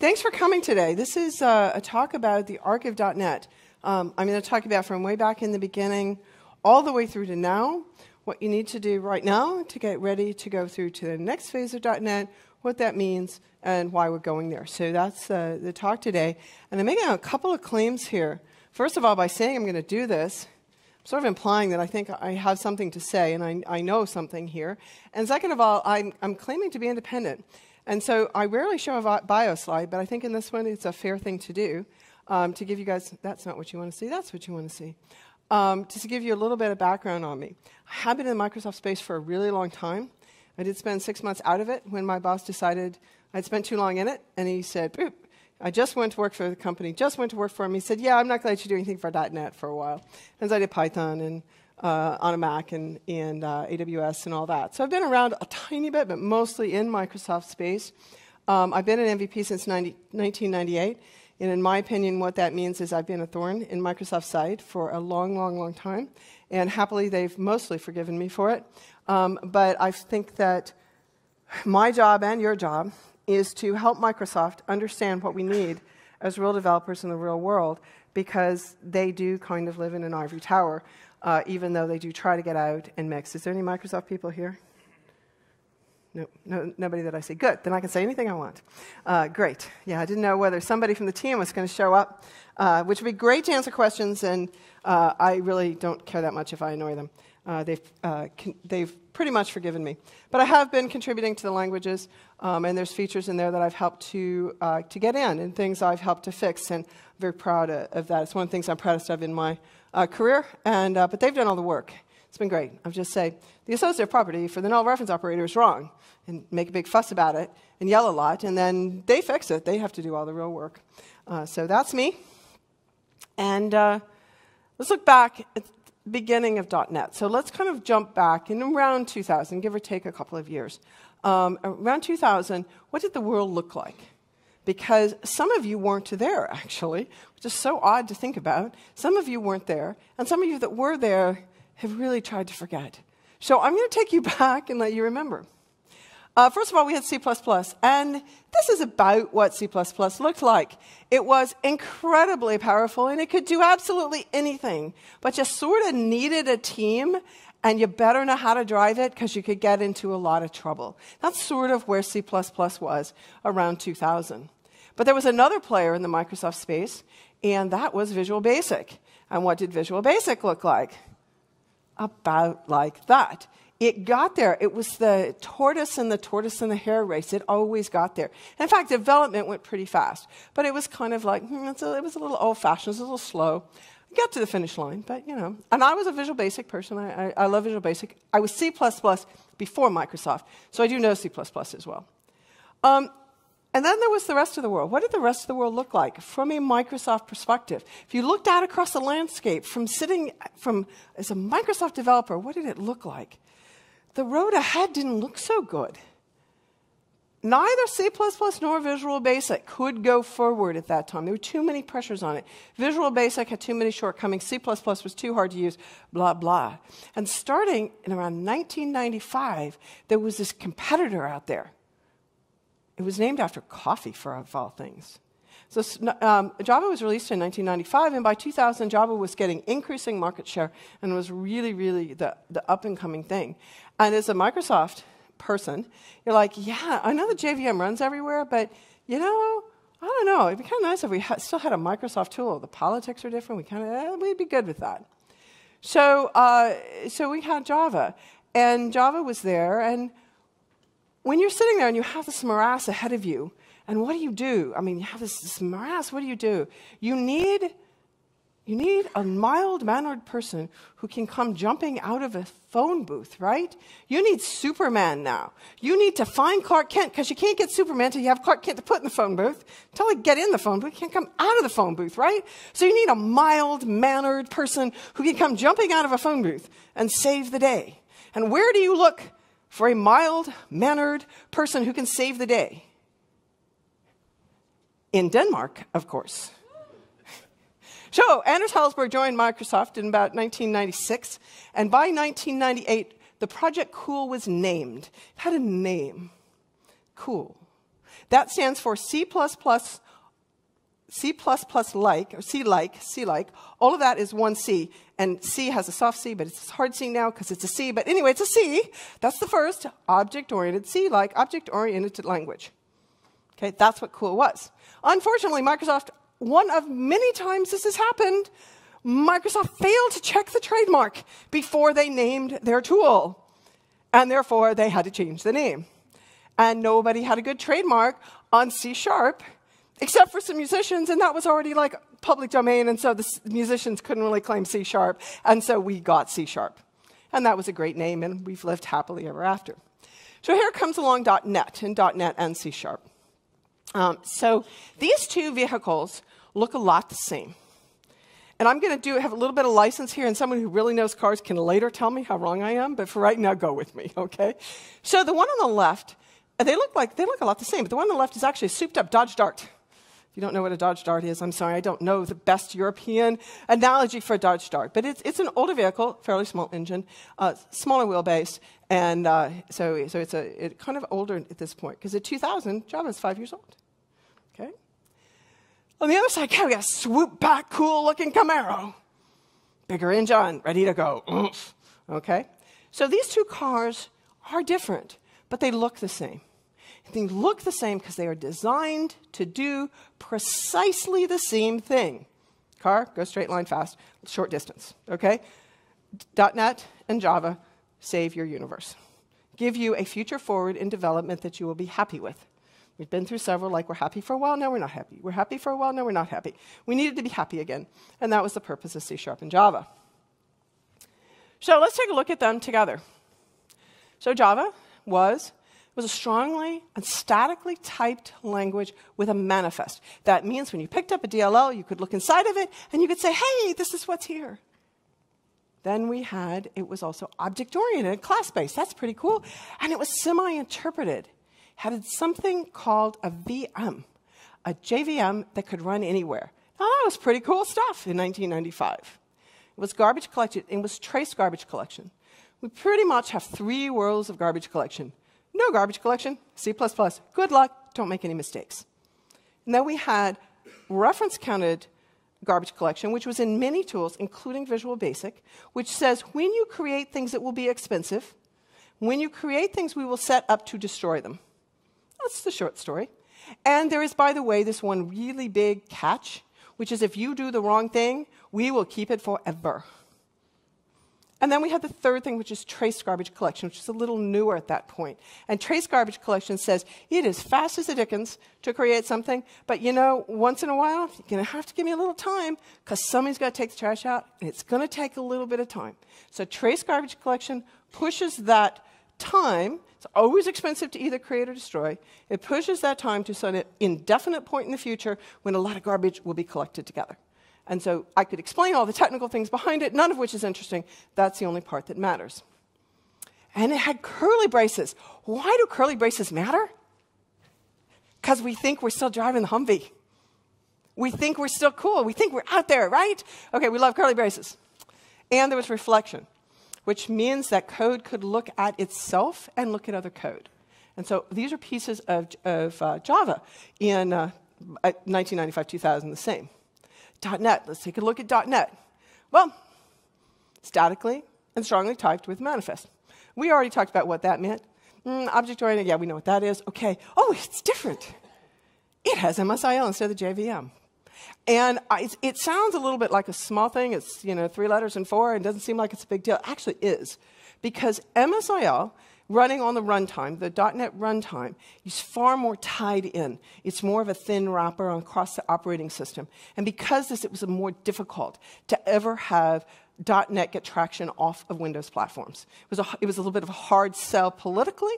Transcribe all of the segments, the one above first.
Thanks for coming today. This is a talk about the archive.NET. I'm going to talk about from way back in the beginning all the way through to now, what you need to do right now to get ready to go through to the next phase of .NET, what that means, and why we're going there. So that's the talk today. And I'm making a couple of claims here. First of all, by saying I'm going to do this, I'm sort of implying that I think I have something to say and I know something here. And second of all, I'm claiming to be independent. And so I rarely show a bio slide, but I think in this one it's a fair thing to do to give you guys, that's not what you want to see, that's what you want to see. Just to give you a little bit of background on me. I have been in the Microsoft space for a really long time. I did spend 6 months out of it when my boss decided I'd spent too long in it, and he said, boop, I just went to work for the company, just went to work for him. He said, yeah, I'm not glad you do anything for .NET for a while. And so I did Python and on a Mac and AWS and all that. So I've been around a tiny bit, but mostly in Microsoft space. I've been an MVP since 1998, and in my opinion, what that means is I've been a thorn in Microsoft's side for a long, long, long time, and happily they've mostly forgiven me for it. But I think that my job and your job is to help Microsoft understand what we need as real developers in the real world, because they do kind of live in an ivory tower, even though they do try to get out and mix. Is there any Microsoft people here? No, nobody that I see. Good, then I can say anything I want. Great. Yeah, I didn't know whether somebody from the team was going to show up, which would be great to answer questions, and I really don't care that much if I annoy them. They've pretty much forgiven me. But I have been contributing to the languages, and there's features in there that I've helped to get in and things I've helped to fix, and I'm very proud of that. It's one of the things I'm proudest of in my career, and, but they've done all the work. It's been great. I'll just say, the associative property for the null reference operator is wrong, and make a big fuss about it, and yell a lot, and then they fix it. They have to do all the real work. So that's me. And let's look back at beginning of .NET. So let's kind of jump back in around 2000, give or take a couple of years. Around 2000, what did the world look like? Because some of you weren't there, actually, which is so odd to think about. Some of you weren't there, and some of you that were there have really tried to forget. So I'm going to take you back and let you remember. First of all, we had C++, and this is about what C++ looked like. It was incredibly powerful, and it could do absolutely anything, but you sort of needed a team, and you better know how to drive it because you could get into a lot of trouble. That's sort of where C++ was around 2000. But there was another player in the Microsoft space, and that was Visual Basic. And what did Visual Basic look like? About like that. It got there. It was the tortoise and the hare race. It always got there. In fact, development went pretty fast, but it was kind of like, it was a little old-fashioned, it was a little slow. I got to the finish line, but you know. And I was a Visual Basic person. I love Visual Basic. I was C++ before Microsoft, so I do know C++ as well. And then there was the rest of the world. What did the rest of the world look like from a Microsoft perspective? If you looked out across the landscape from as a Microsoft developer, what did it look like? The road ahead didn't look so good. Neither C++ nor Visual Basic could go forward at that time. There were too many pressures on it. Visual Basic had too many shortcomings. C++ was too hard to use, blah, blah. And starting in around 1995, there was this competitor out there. It was named after coffee, for of all things. So Java was released in 1995, and by 2000, Java was getting increasing market share and was really, really the up-and-coming thing. And as a Microsoft person, you're like, yeah, I know the JVM runs everywhere, but, you know, I don't know. It'd be kind of nice if we still had a Microsoft tool. The politics are different. We'd be good with that. So, so we had Java, and Java was there, and when you're sitting there and you have this morass ahead of you, and what do you do? I mean, you have this morass, what do you do? You need a mild-mannered person who can come jumping out of a phone booth, right? You need Superman now. You need to find Clark Kent, because you can't get Superman until you have Clark Kent to put in the phone booth. Until they get in the phone booth, you can't come out of the phone booth, right? So you need a mild-mannered person who can come jumping out of a phone booth and save the day. And where do you look for a mild-mannered person who can save the day? In Denmark, of course. So Anders Hejlsberg joined Microsoft in about 1996, and by 1998, the project COOL was named. It had a name, COOL. That stands for C++, C-like. All of that is one C. And C has a soft C, but it's a hard C now because it's a C. But anyway, it's a C. That's the first object-oriented C-like, object-oriented language. Okay, that's what COOL was. Unfortunately, Microsoft, one of many times this has happened, Microsoft failed to check the trademark before they named their tool. And therefore, they had to change the name. And nobody had a good trademark on C#, except for some musicians, and that was already like public domain, and so the musicians couldn't really claim C#, and so we got C#. And that was a great name, and we've lived happily ever after. So here comes along .NET, and .NET and C#. So these two vehicles look a lot the same. And I'm going to have a little bit of license here, and someone who really knows cars can later tell me how wrong I am, but for right now, go with me, okay? So the one on the left, they look a lot the same, but the one on the left is actually a souped-up Dodge Dart. If you don't know what a Dodge Dart is, I'm sorry, I don't know the best European analogy for a Dodge Dart, but it's an older vehicle, fairly small engine, smaller wheelbase, and so it's kind of older at this point, because in 2000, Java is 5 years old, okay? On the other side, we got a swoop back, cool-looking Camaro. Bigger engine, ready to go. Oomph. Okay? So these two cars are different, but they look the same. They look the same because they are designed to do precisely the same thing. Car, go straight line fast, short distance. Okay? .NET and Java save your universe. Give you a future forward in development that you will be happy with. We've been through several, like we're happy for a while, now we're not happy. We're happy for a while, now we're not happy. We needed to be happy again, and that was the purpose of C# and Java. So let's take a look at them together. So Java was a strongly and statically typed language with a manifest. That means when you picked up a DLL, you could look inside of it, and you could say, hey, this is what's here. Then it was also object-oriented, class-based. That's pretty cool. And it was semi-interpreted. Had something called a VM, a JVM that could run anywhere. Now, that was pretty cool stuff in 1995. It was garbage collected, it was trace garbage collection. We pretty much have three worlds of garbage collection. No garbage collection, C++, good luck, don't make any mistakes. And then we had reference-counted garbage collection, which was in many tools, including Visual Basic, which says when you create things that will be expensive, when you create things, we will set up to destroy them. That's the short story. And there is, by the way, this one really big catch, which is if you do the wrong thing, we will keep it forever. And then we had the third thing, which is trace garbage collection, which is a little newer at that point. And trace garbage collection says, it is fast as the dickens to create something, but you know, once in a while, you're going to have to give me a little time, because somebody's got to take the trash out, and it's going to take a little bit of time. So trace garbage collection pushes that time. It's always expensive to either create or destroy. It pushes that time to an indefinite point in the future when a lot of garbage will be collected together. And so I could explain all the technical things behind it, none of which is interesting. That's the only part that matters. And it had curly braces. Why do curly braces matter? Because we think we're still driving the Humvee. We think we're still cool. We think we're out there, right? Okay, we love curly braces. And there was reflection, which means that code could look at itself and look at other code. And so these are pieces of Java in 1995, 2000, the same. .NET, let's take a look at .NET. Well, statically and strongly typed with manifest. We already talked about what that meant. Object-oriented, yeah, we know what that is. Okay, oh, it's different. It has MSIL instead of the JVM. And it sounds a little bit like a small thing. It's, you know, 3 letters and 4, and doesn't seem like it's a big deal. It actually is, because MSIL running on the runtime, the .NET runtime, is far more tied in. It's more of a thin wrapper across the operating system. And because it was more difficult to ever have .NET get traction off of Windows platforms. It was a little bit of a hard sell politically.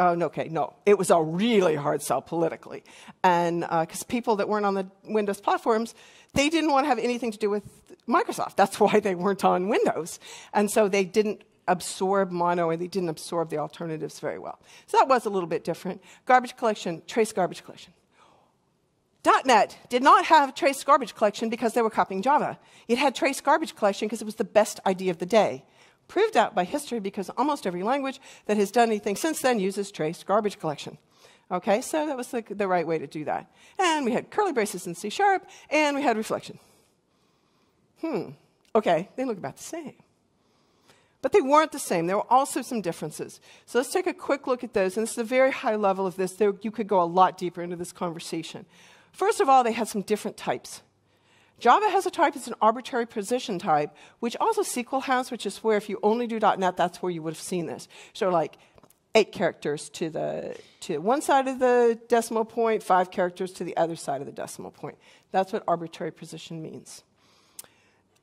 It was a really hard sell politically. And because people that weren't on the Windows platforms, they didn't want to have anything to do with Microsoft. That's why they weren't on Windows. And so they didn't absorb Mono, and they didn't absorb the alternatives very well. So that was a little bit different. Garbage collection, trace garbage collection. .NET did not have trace garbage collection because they were copying Java. It had trace garbage collection because it was the best idea of the day. Proved out by history, because almost every language that has done anything since then uses trace garbage collection. Okay, so that was the right way to do that. And we had curly braces in C#, and we had reflection. Okay, they look about the same. But they weren't the same. There were also some differences. So let's take a quick look at those. And this is a very high level of this. There, you could go a lot deeper into this conversation. First of all, they had some different types. Java has a type. It's an arbitrary position type, which also SQL has, which is where if you only do .NET, that's where you would have seen this. So like 8 characters to one side of the decimal point, 5 characters to the other side of the decimal point. That's what arbitrary position means.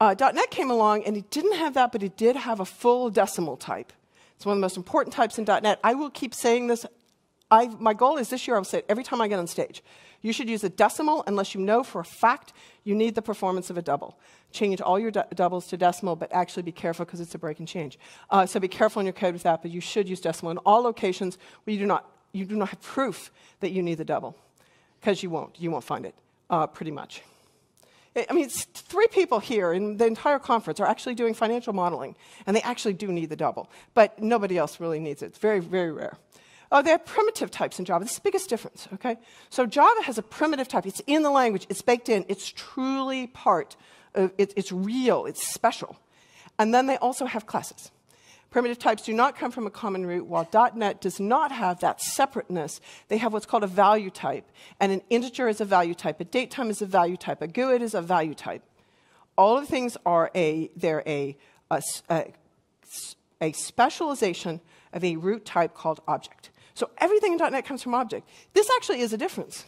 .NET came along, and it didn't have that, but it did have a full decimal type. It's one of the most important types in .NET. I will keep saying this. My goal is this year I will say it every time I get on stage. You should use a decimal unless you know for a fact you need the performance of a double. Change all your doubles to decimal, but actually be careful because it's a break and change. So be careful in your code with that, but you should use decimal in all locations where you do not have proof that you need the double, because you won't find it, pretty much. I mean, it's 3 people here in the entire conference are actually doing financial modeling, and they actually do need the double, but nobody else really needs it. It's very, very rare. Oh, they have primitive types in Java. This is the biggest difference, okay? So Java has a primitive type. It's in the language. It's baked in. It's truly part of it. It's real. It's special. And then they also have classes. Primitive types do not come from a common root, while .NET does not have that separateness. They have what's called a value type, and an integer is a value type, a datetime is a value type, a GUID is a value type. All of the things are they're a specialization of a root type called object. So everything in .NET comes from object. This actually is a difference.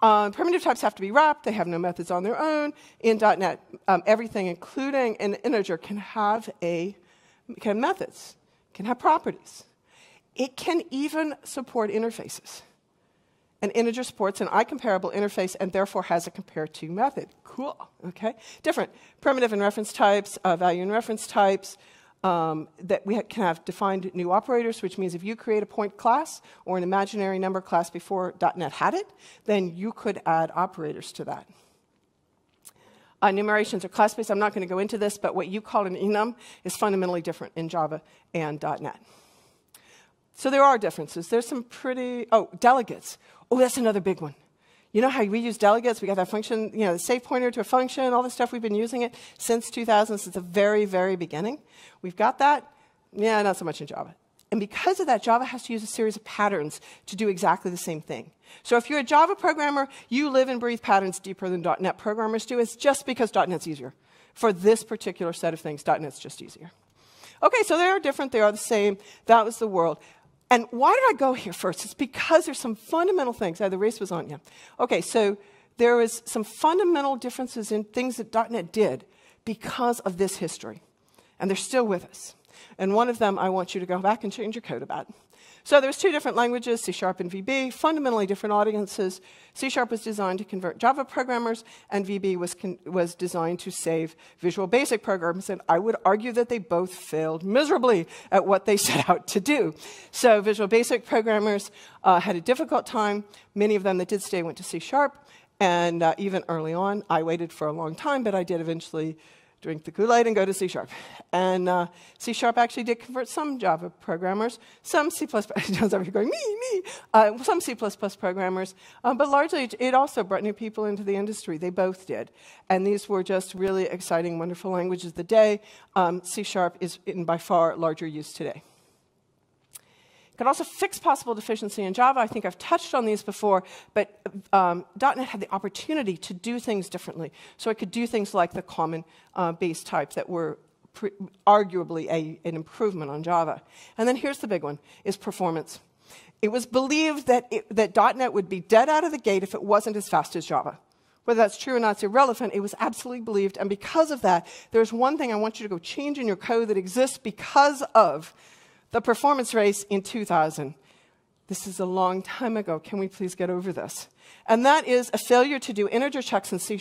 Primitive types have to be wrapped. They have no methods on their own. In .NET, everything, including an integer, can have methods, can have properties. It can even support interfaces. An integer supports an IComparable interface and therefore has a CompareTo method. Cool, okay? Different. Primitive and reference types, value and reference types, that we can have defined new operators, which means if you create a point class or an imaginary number class before .NET had it, then you could add operators to that. Enumerations are class-based. I'm not going to go into this, but what you call an enum is fundamentally different in Java and .NET. So there are differences. There's some pretty... Oh, delegates. Oh, that's another big one. You know how we use delegates? We got that function, you know, the save pointer to a function, all the stuff we've been using it since 2000, since the very, very beginning. We've got that. Yeah, not so much in Java. And because of that, Java has to use a series of patterns to do exactly the same thing. So if you're a Java programmer, you live and breathe patterns deeper than .NET programmers do. It's just because .NET's easier. For this particular set of things, .NET's just easier. Okay, so they are different. They are the same. That was the world. And why did I go here first? It's because there's some fundamental things. Oh, the race was on, yeah. Okay, so there was some fundamental differences in things that .NET did because of this history. And they're still with us. And one of them I want you to go back and change your code about. So there's 2 different languages, C# and VB, fundamentally different audiences. C# was designed to convert Java programmers, and VB was designed to save Visual Basic programs, and I would argue that they both failed miserably at what they set out to do. So Visual Basic programmers had a difficult time. Many of them that did stay went to C#, and even early on, I waited for a long time, but I did eventually drink the Kool-Aid and go to C#. And C# actually did convert some Java programmers, some C++, sounds like you're going, me, some C++ programmers, but largely it also brought new people into the industry. They both did. And these were just really exciting, wonderful languages of the day. C# is in by far larger use today. Could also fix possible deficiency in Java. I think I've touched on these before, but .NET had the opportunity to do things differently. So it could do things like the common base type that were arguably an improvement on Java. And then here's the big one, is performance. It was believed that .NET would be dead out of the gate if it wasn't as fast as Java. Whether that's true or not is irrelevant. It was absolutely believed. And because of that, there's one thing I want you to go change in your code that exists because of the performance race in 2000. This is a long time ago. Can we please get over this? And that is a failure to do integer checks in C#.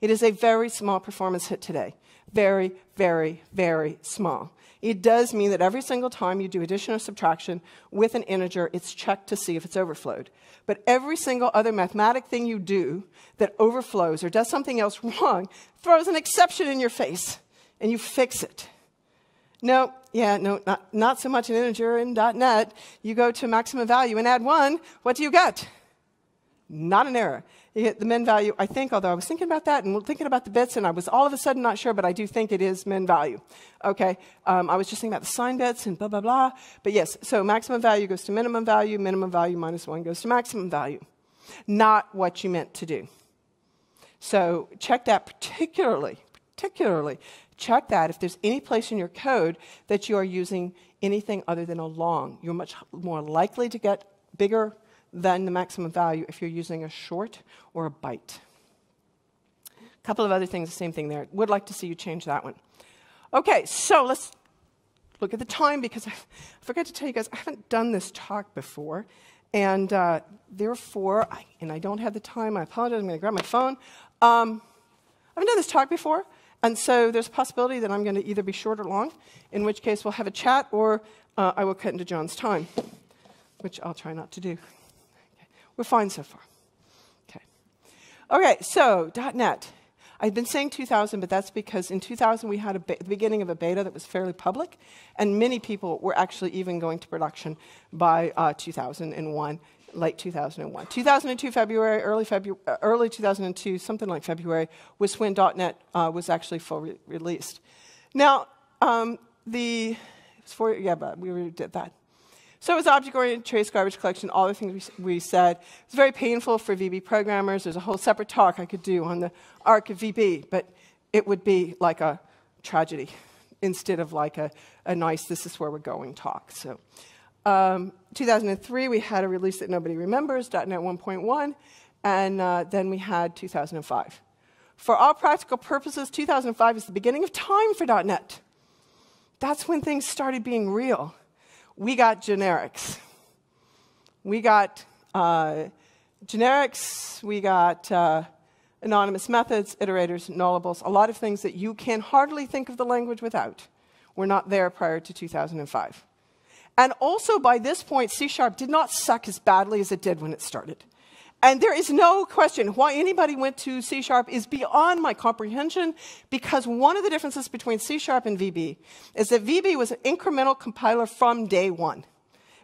It is a very small performance hit today. Very, very, very small. It does mean that every single time you do addition or subtraction with an integer, it's checked to see if it's overflowed. But every single other mathematic thing you do that overflows or does something else wrong throws an exception in your face, and you fix it. No, yeah, no, not so much an integer in .NET. You go to maximum value and add 1, what do you get? Not an error. You get the min value, I think, although I was thinking about that and thinking about the bits, and I was all of a sudden not sure, but I do think it is min value. Okay, I was just thinking about the sign bits and blah, blah, blah. But yes, so maximum value goes to minimum value minus 1 goes to maximum value. Not what you meant to do. So check that particularly. Check that if there's any place in your code that you are using anything other than a long. You're much more likely to get bigger than the maximum value if you're using a short or a byte. A couple of other things, the same thing there. Would like to see you change that one. Okay, so let's look at the time because I forgot to tell you guys, I haven't done this talk before. And therefore, I don't have the time, I apologize, I'm going to grab my phone. I haven't done this talk before, and so there's a possibility that I'm going to either be short or long, in which case we'll have a chat, or I will cut into John's time, which I'll try not to do. Okay. We're fine so far. Okay. Okay, so .NET. I've been saying 2000, but that's because in 2000 we had the beginning of a beta that was fairly public, and many people were actually even going to production by 2001, late 2001. 2002 February, early 2002, something like February, was when .NET was actually fully released. Now, we did that. So it was object-oriented, trace, garbage collection, all the things we said. It was very painful for VB programmers. There's a whole separate talk I could do on the arc of VB, but it would be like a tragedy instead of like a nice, this is where we're going talk. So 2003, we had a release that nobody remembers, .NET 1.1, and then we had 2005. For all practical purposes, 2005 is the beginning of time for .NET. That's when things started being real. We got generics. We got generics, we got anonymous methods, iterators, nullables, a lot of things that you can hardly think of the language without. We're not there prior to 2005. And also by this point, C# did not suck as badly as it did when it started. And there is no question why anybody went to C# is beyond my comprehension, because one of the differences between C# and VB is that VB was an incremental compiler from day one.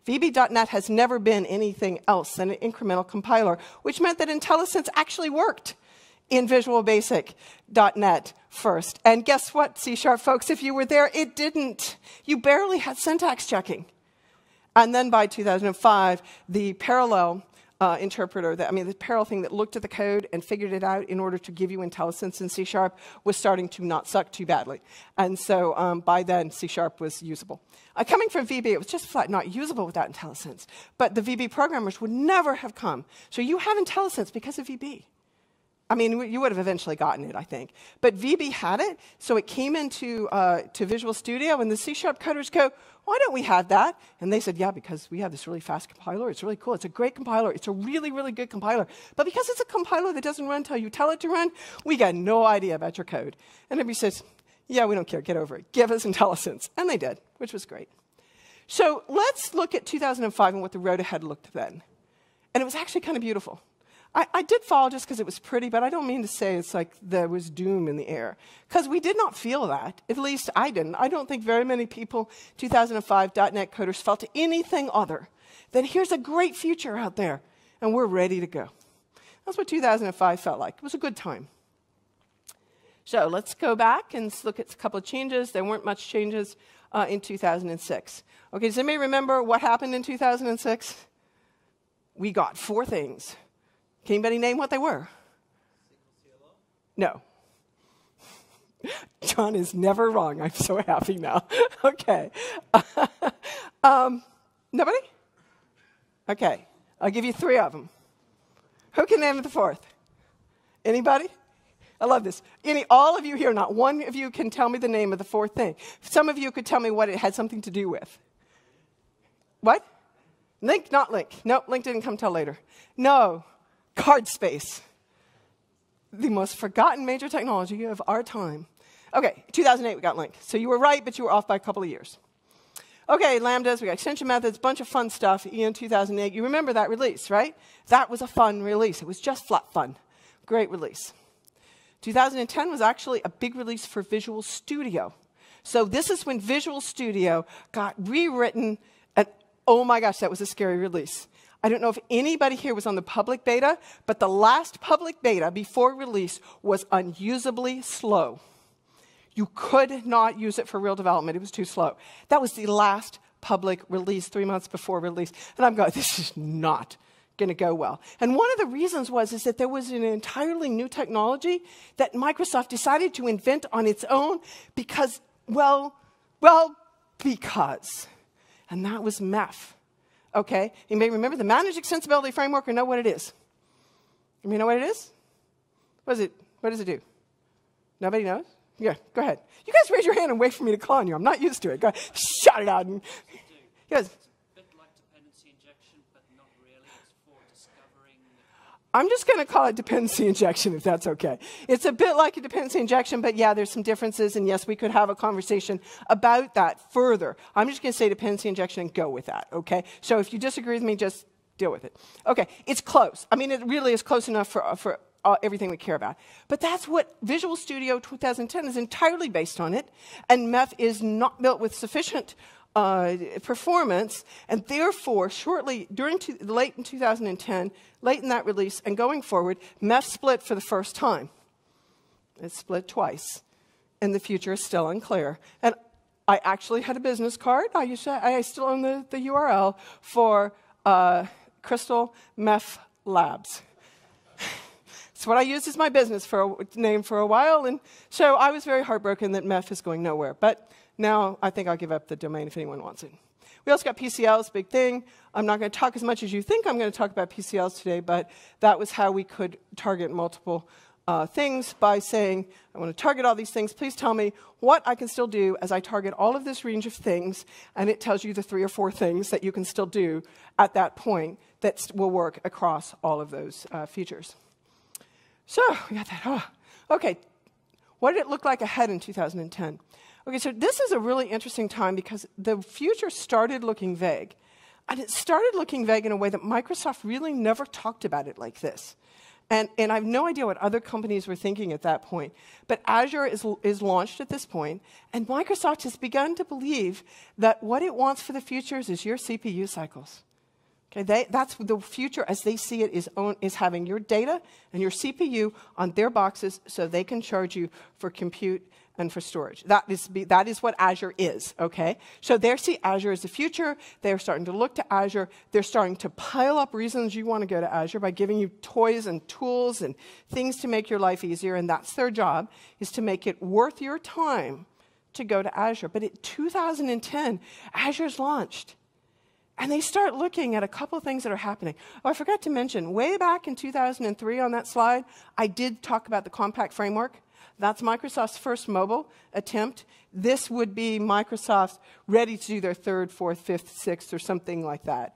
VB.NET has never been anything else than an incremental compiler, which meant that IntelliSense actually worked in Visual Basic .NET first. And guess what, C# folks, if you were there, it didn't. You barely had syntax checking. And then by 2005, the parallel interpreter, the parallel thing that looked at the code and figured it out in order to give you IntelliSense in C# was starting to not suck too badly. And so by then, C# was usable. Coming from VB, it was just flat not usable without IntelliSense. But the VB programmers would never have come. So you have IntelliSense because of VB. I mean, you would have eventually gotten it, I think. But VB had it, so it came into to Visual Studio, and the C# coders go, why don't we have that? And they said, yeah, because we have this really fast compiler. It's really cool. It's a great compiler. It's a really, really good compiler. But because it's a compiler that doesn't run until you tell it to run, we got no idea about your code. And everybody says, yeah, we don't care. Get over it. Give us IntelliSense. And they did, which was great. So let's look at 2005 and what the road ahead looked then. And it was actually kind of beautiful. I did fall just because it was pretty, but I don't mean to say it's like there was doom in the air. Because we did not feel that. At least I didn't. I don't think very many people, 2005 .NET coders, felt anything other than here's a great future out there, and we're ready to go. That's what 2005 felt like. It was a good time. So let's go back and look at a couple of changes. There weren't much changes in 2006. Okay, does anybody remember what happened in 2006? We got 4 things. Can anybody name what they were? No. John is never wrong. I'm so happy now. Okay. Nobody? Okay. I'll give you 3 of them. Who can name the 4th? Anybody? I love this. All of you here, not one of you can tell me the name of the 4th thing. Some of you could tell me what it had something to do with. What? Link, not link. No, link didn't come till later. No. Card space, the most forgotten major technology of our time. Okay, 2008 we got LINQ. So you were right, but you were off by a couple of years. Okay, lambdas, we got extension methods, bunch of fun stuff in 2008. You remember that release, right? That was a fun release. It was just flat fun. Great release. 2010 was actually a big release for Visual Studio. So this is when Visual Studio got rewritten. At, oh my gosh, that was a scary release. I don't know if anybody here was on the public beta, but the last public beta before release was unusably slow. You could not use it for real development. It was too slow. That was the last public release, 3 months before release. And I'm going, this is not going to go well. And one of the reasons was is that there was an entirely new technology that Microsoft decided to invent on its own because, well, because. And that was MEF. Okay? You may remember the Managed Extensibility Framework or know what it is. You may know what it is? What is it? What does it do? Nobody knows? Yeah, go ahead. You guys raise your hand and wait for me to clone you. I'm not used to it. Go ahead. Shout it out. And yes. It's a bit like dependency injection, but not really. It's for discovering. I'm just going to call it dependency injection, if that's okay. It's a bit like a dependency injection, but yeah, there's some differences, and yes, we could have a conversation about that further. I'm just going to say dependency injection and go with that, okay? So if you disagree with me, just deal with it. Okay, it's close. I mean, it really is close enough for everything we care about. But that's what Visual Studio 2010 is entirely based on it, and MEF is not built with sufficient performance, and therefore, shortly, late in 2010, late in that release, and going forward, MEF split for the first time. It split twice, and the future is still unclear. And I actually had a business card. I still own the URL for Crystal MEF Labs. It's what I used as my business name for a while, and so I was very heartbroken that MEF is going nowhere. But now I think I'll give up the domain if anyone wants it. We also got PCLs, big thing. I'm not going to talk as much as you think I'm going to talk about PCLs today, but that was how we could target multiple things by saying, I want to target all these things. Please tell me what I can still do as I target all of this range of things, and it tells you the 3 or 4 things that you can still do at that point that will work across all of those features. So, we got that. Oh. Okay, what did it look like ahead in 2010? Okay, so this is a really interesting time because the future started looking vague. And it started looking vague in a way that Microsoft really never talked about it like this. And I have no idea what other companies were thinking at that point. But Azure is launched at this point, and Microsoft has begun to believe that what it wants for the futures is your CPU cycles. Okay, that's the future as they see it is having your data and your CPU on their boxes so they can charge you for compute and for storage. That is what Azure is, okay? So they see Azure as the future. They're starting to look to Azure. They're starting to pile up reasons you want to go to Azure by giving you toys and tools and things to make your life easier, and that's their job, is to make it worth your time to go to Azure. But in 2010, Azure's launched. And they start looking at a couple of things that are happening. Oh, I forgot to mention, way back in 2003 on that slide, I did talk about the compact framework. That's Microsoft's first mobile attempt. This would be Microsoft ready to do their 3rd, 4th, 5th, 6th, or something like that.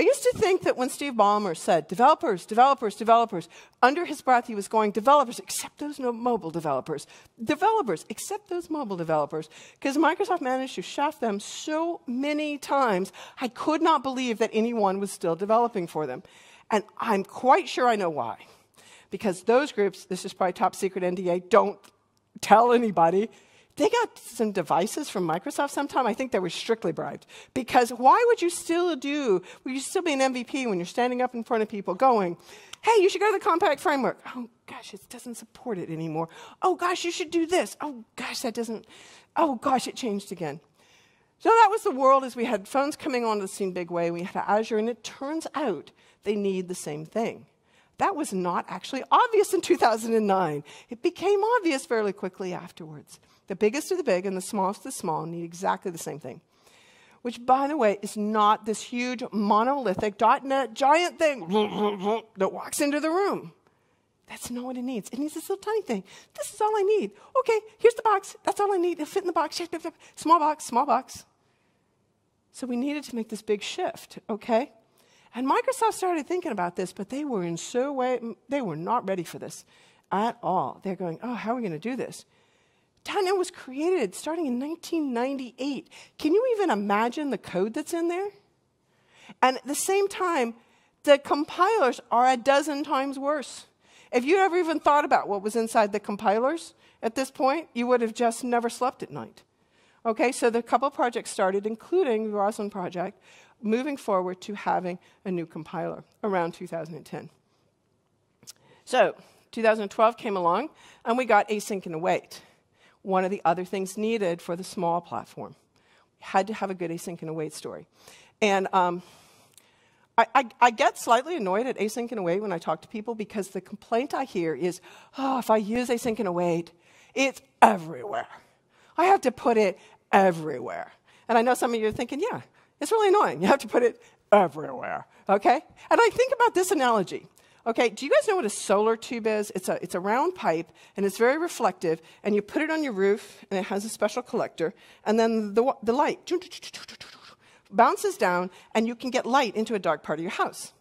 I used to think that when Steve Ballmer said, developers, developers, developers, under his breath he was going, developers, except those mobile developers. Developers, except those mobile developers. Because Microsoft managed to shaft them so many times, I could not believe that anyone was still developing for them. And I'm quite sure I know why. Because those groups, this is probably top secret NDA, don't tell anybody. They got some devices from Microsoft sometime. I think they were strictly bribed. Because why would you still be an MVP when you're standing up in front of people going, hey, you should go to the compact framework. Oh, gosh, it doesn't support it anymore. Oh, gosh, you should do this. Oh, gosh, that doesn't. Oh, gosh, it changed again. So that was the world as we had phones coming onto the scene big way. We had Azure, and it turns out they need the same thing. That was not actually obvious in 2009. It became obvious fairly quickly afterwards. The biggest of the big and the smallest of the small need exactly the same thing. Which, by the way, is not this huge monolithic .NET giant thing that walks into the room. That's not what it needs. It needs this little tiny thing. This is all I need. Okay, here's the box. That's all I need. It'll fit in the box. Small box, small box. So we needed to make this big shift, okay? And Microsoft started thinking about this, but they were they were not ready for this at all. They're going, oh, how are we going to do this? .NET was created starting in 1998. Can you even imagine the code that's in there? And at the same time, the compilers are a dozen times worse. If you ever even thought about what was inside the compilers at this point, you would have just never slept at night. Okay, so the couple projects started, including the Roslyn project, moving forward to having a new compiler around 2010. So 2012 came along, and we got async and await, one of the other things needed for the small platform. We had to have a good async and await story. And I get slightly annoyed at async and await when I talk to people, because the complaint I hear is, oh, if I use async and await, it's everywhere. I have to put it everywhere. And I know some of you are thinking, yeah, it's really annoying. You have to put it everywhere, okay? And I think about this analogy. Okay, do you guys know what a solar tube is? It's a round pipe, and it's very reflective, and you put it on your roof, and it has a special collector, and then the light bounces down, and you can get light into a dark part of your house.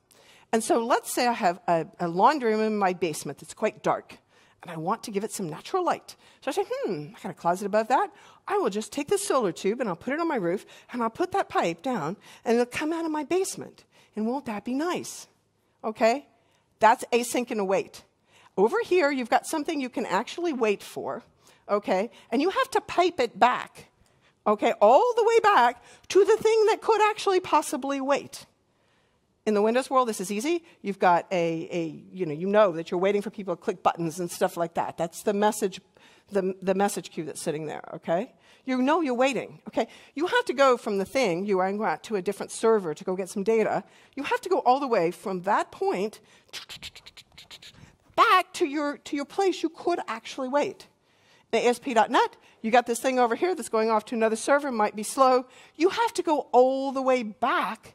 And so let's say I have a laundry room in my basement that's quite dark, and I want to give it some natural light. So I say, I got a closet above that. I will just take this solar tube, and I'll put it on my roof, and I'll put that pipe down, and it'll come out of my basement. And won't that be nice? Okay? That's async and await. Over here, you've got something you can actually wait for, okay? And you have to pipe it back, okay, all the way back to the thing that could actually possibly wait. In the Windows world, this is easy. You've got you know that you're waiting for people to click buttons and stuff like that. That's the message, the message queue that's sitting there, okay? You know you're waiting, okay? You have to go from the thing you are at to a different server to go get some data. You have to go all the way from that point back to your place you could actually wait. In ASP.NET, you got this thing over here that's going off to another server, might be slow. You have to go all the way back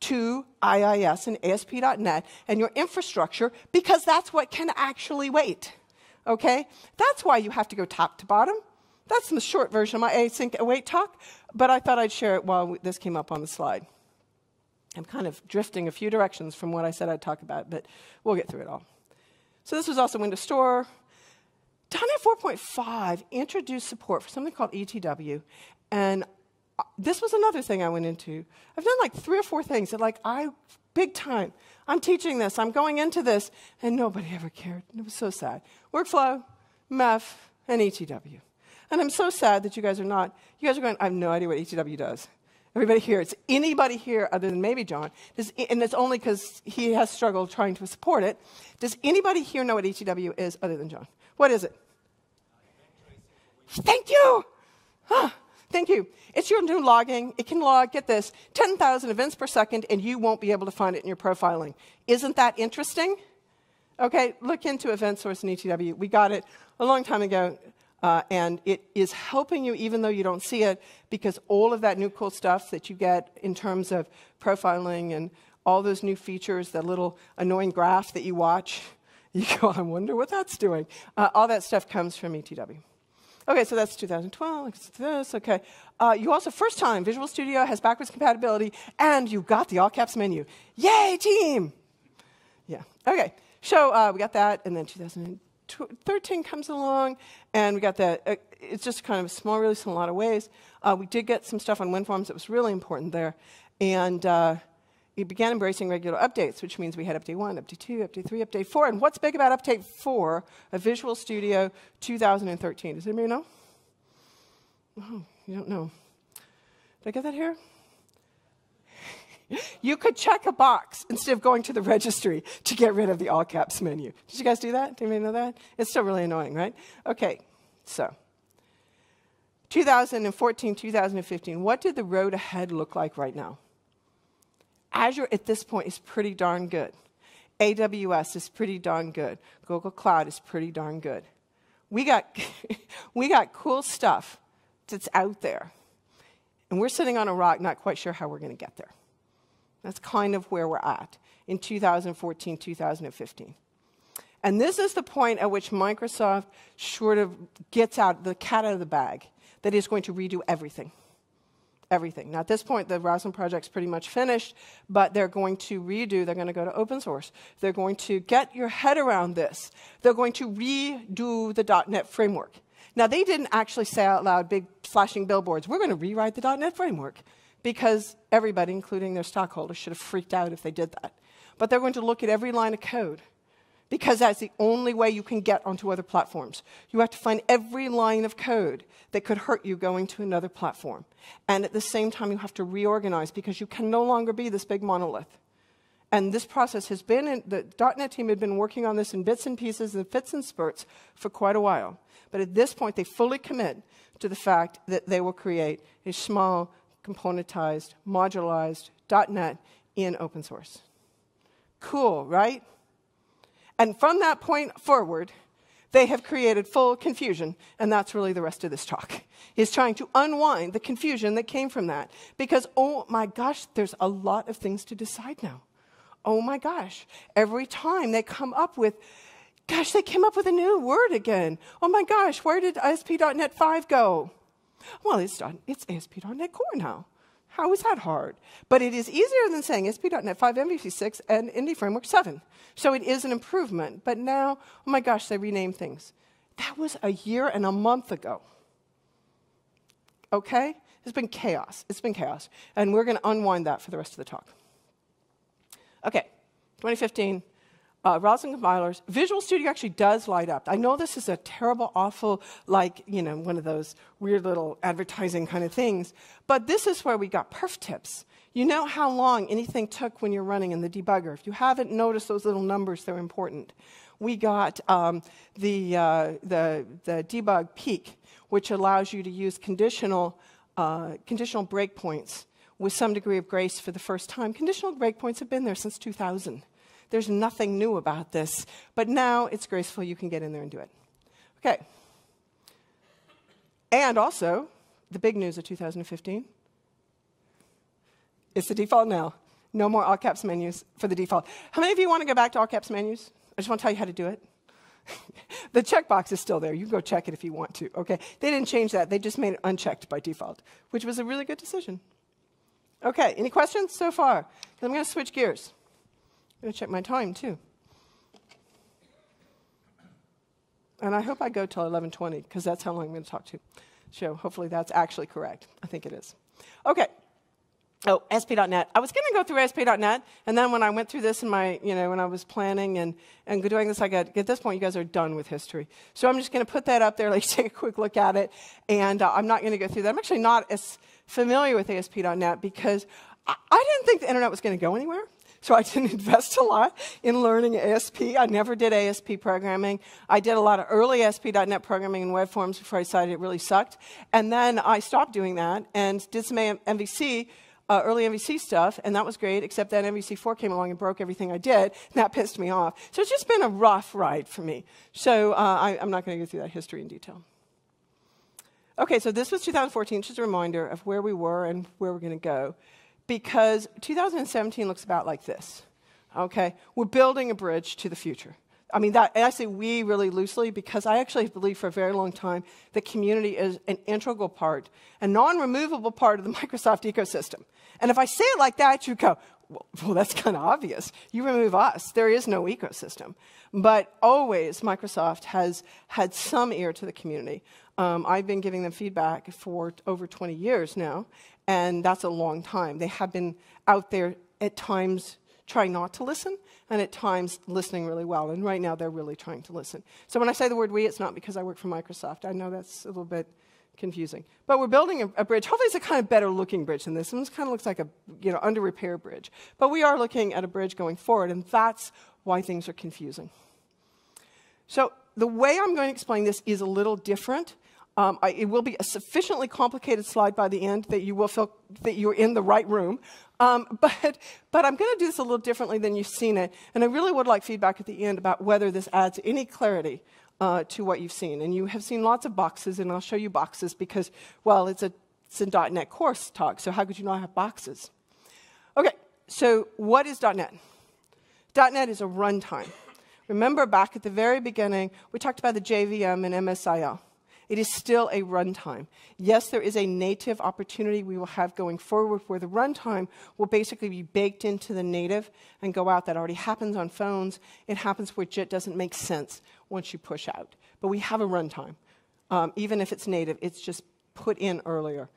to IIS and ASP.NET and your infrastructure, because that's what can actually wait, okay? That's why you have to go top to bottom. That's the short version of my async await talk, but I thought I'd share it while this came up on the slide. I'm kind of drifting a few directions from what I said I'd talk about, but we'll get through it all. So this was also Windows Store. .NET 4.5 introduced support for something called ETW, and this was another thing I went into. I've done like 3 or 4 things that, like, big time. I'm teaching this, I'm going into this, and nobody ever cared. It was so sad. Workflow, MEF, and ETW. And I'm so sad that you guys are not, you guys are going, I have no idea what ETW does. Everybody here, it's anybody here other than maybe John, and it's only because he has struggled trying to support it. Does anybody here know what ETW is other than John? What is it? Thank you! Huh. Thank you. It's your new logging. It can log, get this, 10,000 events per second, and you won't be able to find it in your profiling. Isn't that interesting? Okay, look into event source and ETW. We got it a long time ago, and it is helping you even though you don't see it, because all of that new cool stuff that you get in terms of profiling and all those new features, that little annoying graph that you watch, you go, I wonder what that's doing. All that stuff comes from ETW. Okay, so that's 2012, this, okay. You also, first time, Visual Studio has backwards compatibility, and you got the all caps menu. Yay, team! Yeah, okay, so we got that, and then 2013 comes along, and we got that. It's just kind of a small release in a lot of ways. We did get some stuff on WinForms that was really important there, and we began embracing regular updates, which means we had update 1, update 2, update 3, update 4. And what's big about update 4 of Visual Studio 2013? Does anybody know? Oh, you don't know. Did I get that here? You could check a box instead of going to the registry to get rid of the all caps menu. Did you guys do that? Did anybody know that? It's still really annoying, right? Okay, so 2014, 2015, what did the road ahead look like right now? Azure at this point is pretty darn good. AWS is pretty darn good. Google Cloud is pretty darn good. We got, we got cool stuff that's out there. And we're sitting on a rock, not quite sure how we're going to get there. That's kind of where we're at in 2014, 2015. And this is the point at which Microsoft sort of gets out the cat out of the bag that is going to redo everything. Everything. Now, at this point, the Roslyn project's pretty much finished, but they're going to redo. They're going to go to open source. They're going to get your head around this. They're going to redo the .NET framework. Now, they didn't actually say out loud, big flashing billboards, we're going to rewrite the .NET framework, because everybody, including their stockholders, should have freaked out if they did that. But they're going to look at every line of code, because that's the only way you can get onto other platforms. You have to find every line of code that could hurt you going to another platform. And at the same time, you have to reorganize because you can no longer be this big monolith. And this process has been, the .NET team had been working on this in bits and pieces and fits and spurts for quite a while. But at this point, they fully commit to the fact that they will create a small, componentized, modularized .NET in open source. Cool, right? And from that point forward, they have created full confusion, and that's really the rest of this talk, is trying to unwind the confusion that came from that. Because, oh my gosh, there's a lot of things to decide now. Oh my gosh, every time they come up with, gosh, they came up with a new word again. Oh my gosh, where did ASP.NET 5 go? Well, it's ASP.NET Core now. How is that hard? But it is easier than saying ASP.NET 5, MVC 6, and Entity Framework 7. So it is an improvement. But now, oh my gosh, they renamed things. That was a year and a month ago. Okay? It's been chaos. It's been chaos. And we're going to unwind that for the rest of the talk. Okay, 2015. Roslyn compilers, Visual Studio actually does light up. I know this is a terrible, awful, like, you know, one of those weird little advertising kind of things, but this is where we got perf tips. You know how long anything took when you're running in the debugger. If you haven't noticed those little numbers, they're important. We got the debug peak, which allows you to use conditional breakpoints with some degree of grace for the first time. Conditional breakpoints have been there since 2000. There's nothing new about this, but now it's graceful. You can get in there and do it. Okay. And also, the big news of 2015, it's the default now. No more all caps menus for the default. How many of you want to go back to all caps menus? I just want to tell you how to do it. The checkbox is still there. You can go check it if you want to. Okay. They didn't change that. They just made it unchecked by default, which was a really good decision. Okay. Any questions so far? I'm going to switch gears. I'm going to check my time, too. And I hope I go till 11:20, because that's how long I'm going to talk to. So hopefully that's actually correct. I think it is. OK. Oh, ASP.NET. I was going to go through ASP.NET, and then when I went through this in my, you know, when I was planning and doing this, I got, at this point, you guys are done with history. So I'm just going to put that up there, like take a quick look at it. And I'm not going to go through that. I'm actually not as familiar with ASP.NET, because I didn't think the internet was going to go anywhere. So I didn't invest a lot in learning ASP. I never did ASP programming. I did a lot of early ASP.NET programming in web forms before I decided it really sucked. And then I stopped doing that and did some MVC, early MVC stuff, and that was great, except that MVC 4 came along and broke everything I did, and that pissed me off. So it's just been a rough ride for me. So I'm not going to go through that history in detail. OK, so this was 2014, just a reminder of where we were and where we're going to go. Because 2017 looks about like this, okay? We're building a bridge to the future. I mean, that, and I say we really loosely, because I actually believe for a very long time the community is an integral part, a non-removable part of the Microsoft ecosystem. And if I say it like that, you go, well, that's kind of obvious. You remove us, there is no ecosystem. But always, Microsoft has had some ear to the community. I've been giving them feedback for over 20 years now, and that's a long time. They have been out there at times trying not to listen, and at times listening really well. And right now, they're really trying to listen. So when I say the word we, it's not because I work for Microsoft. I know that's a little bit confusing. But we're building a bridge. Hopefully, it's a kind of better-looking bridge than this. This kind of looks like a, you know, under-repair bridge. But we are looking at a bridge going forward, and that's why things are confusing. So the way I'm going to explain this is a little different. It will be a sufficiently complicated slide by the end that you will feel that you're in the right room. But I'm going to do this a little differently than you've seen it. And I really would like feedback at the end about whether this adds any clarity to what you've seen. And you have seen lots of boxes, and I'll show you boxes because, well, it's a .NET course talk, so how could you not have boxes? OK, so what is .NET? .NET is a runtime. Remember back at the very beginning, we talked about the JVM and MSIL. It is still a runtime. Yes, there is a native opportunity we will have going forward where the runtime will basically be baked into the native and go out. That already happens on phones. It happens where JIT doesn't make sense once you push out. But we have a runtime. Even if it's native, it's just put in earlier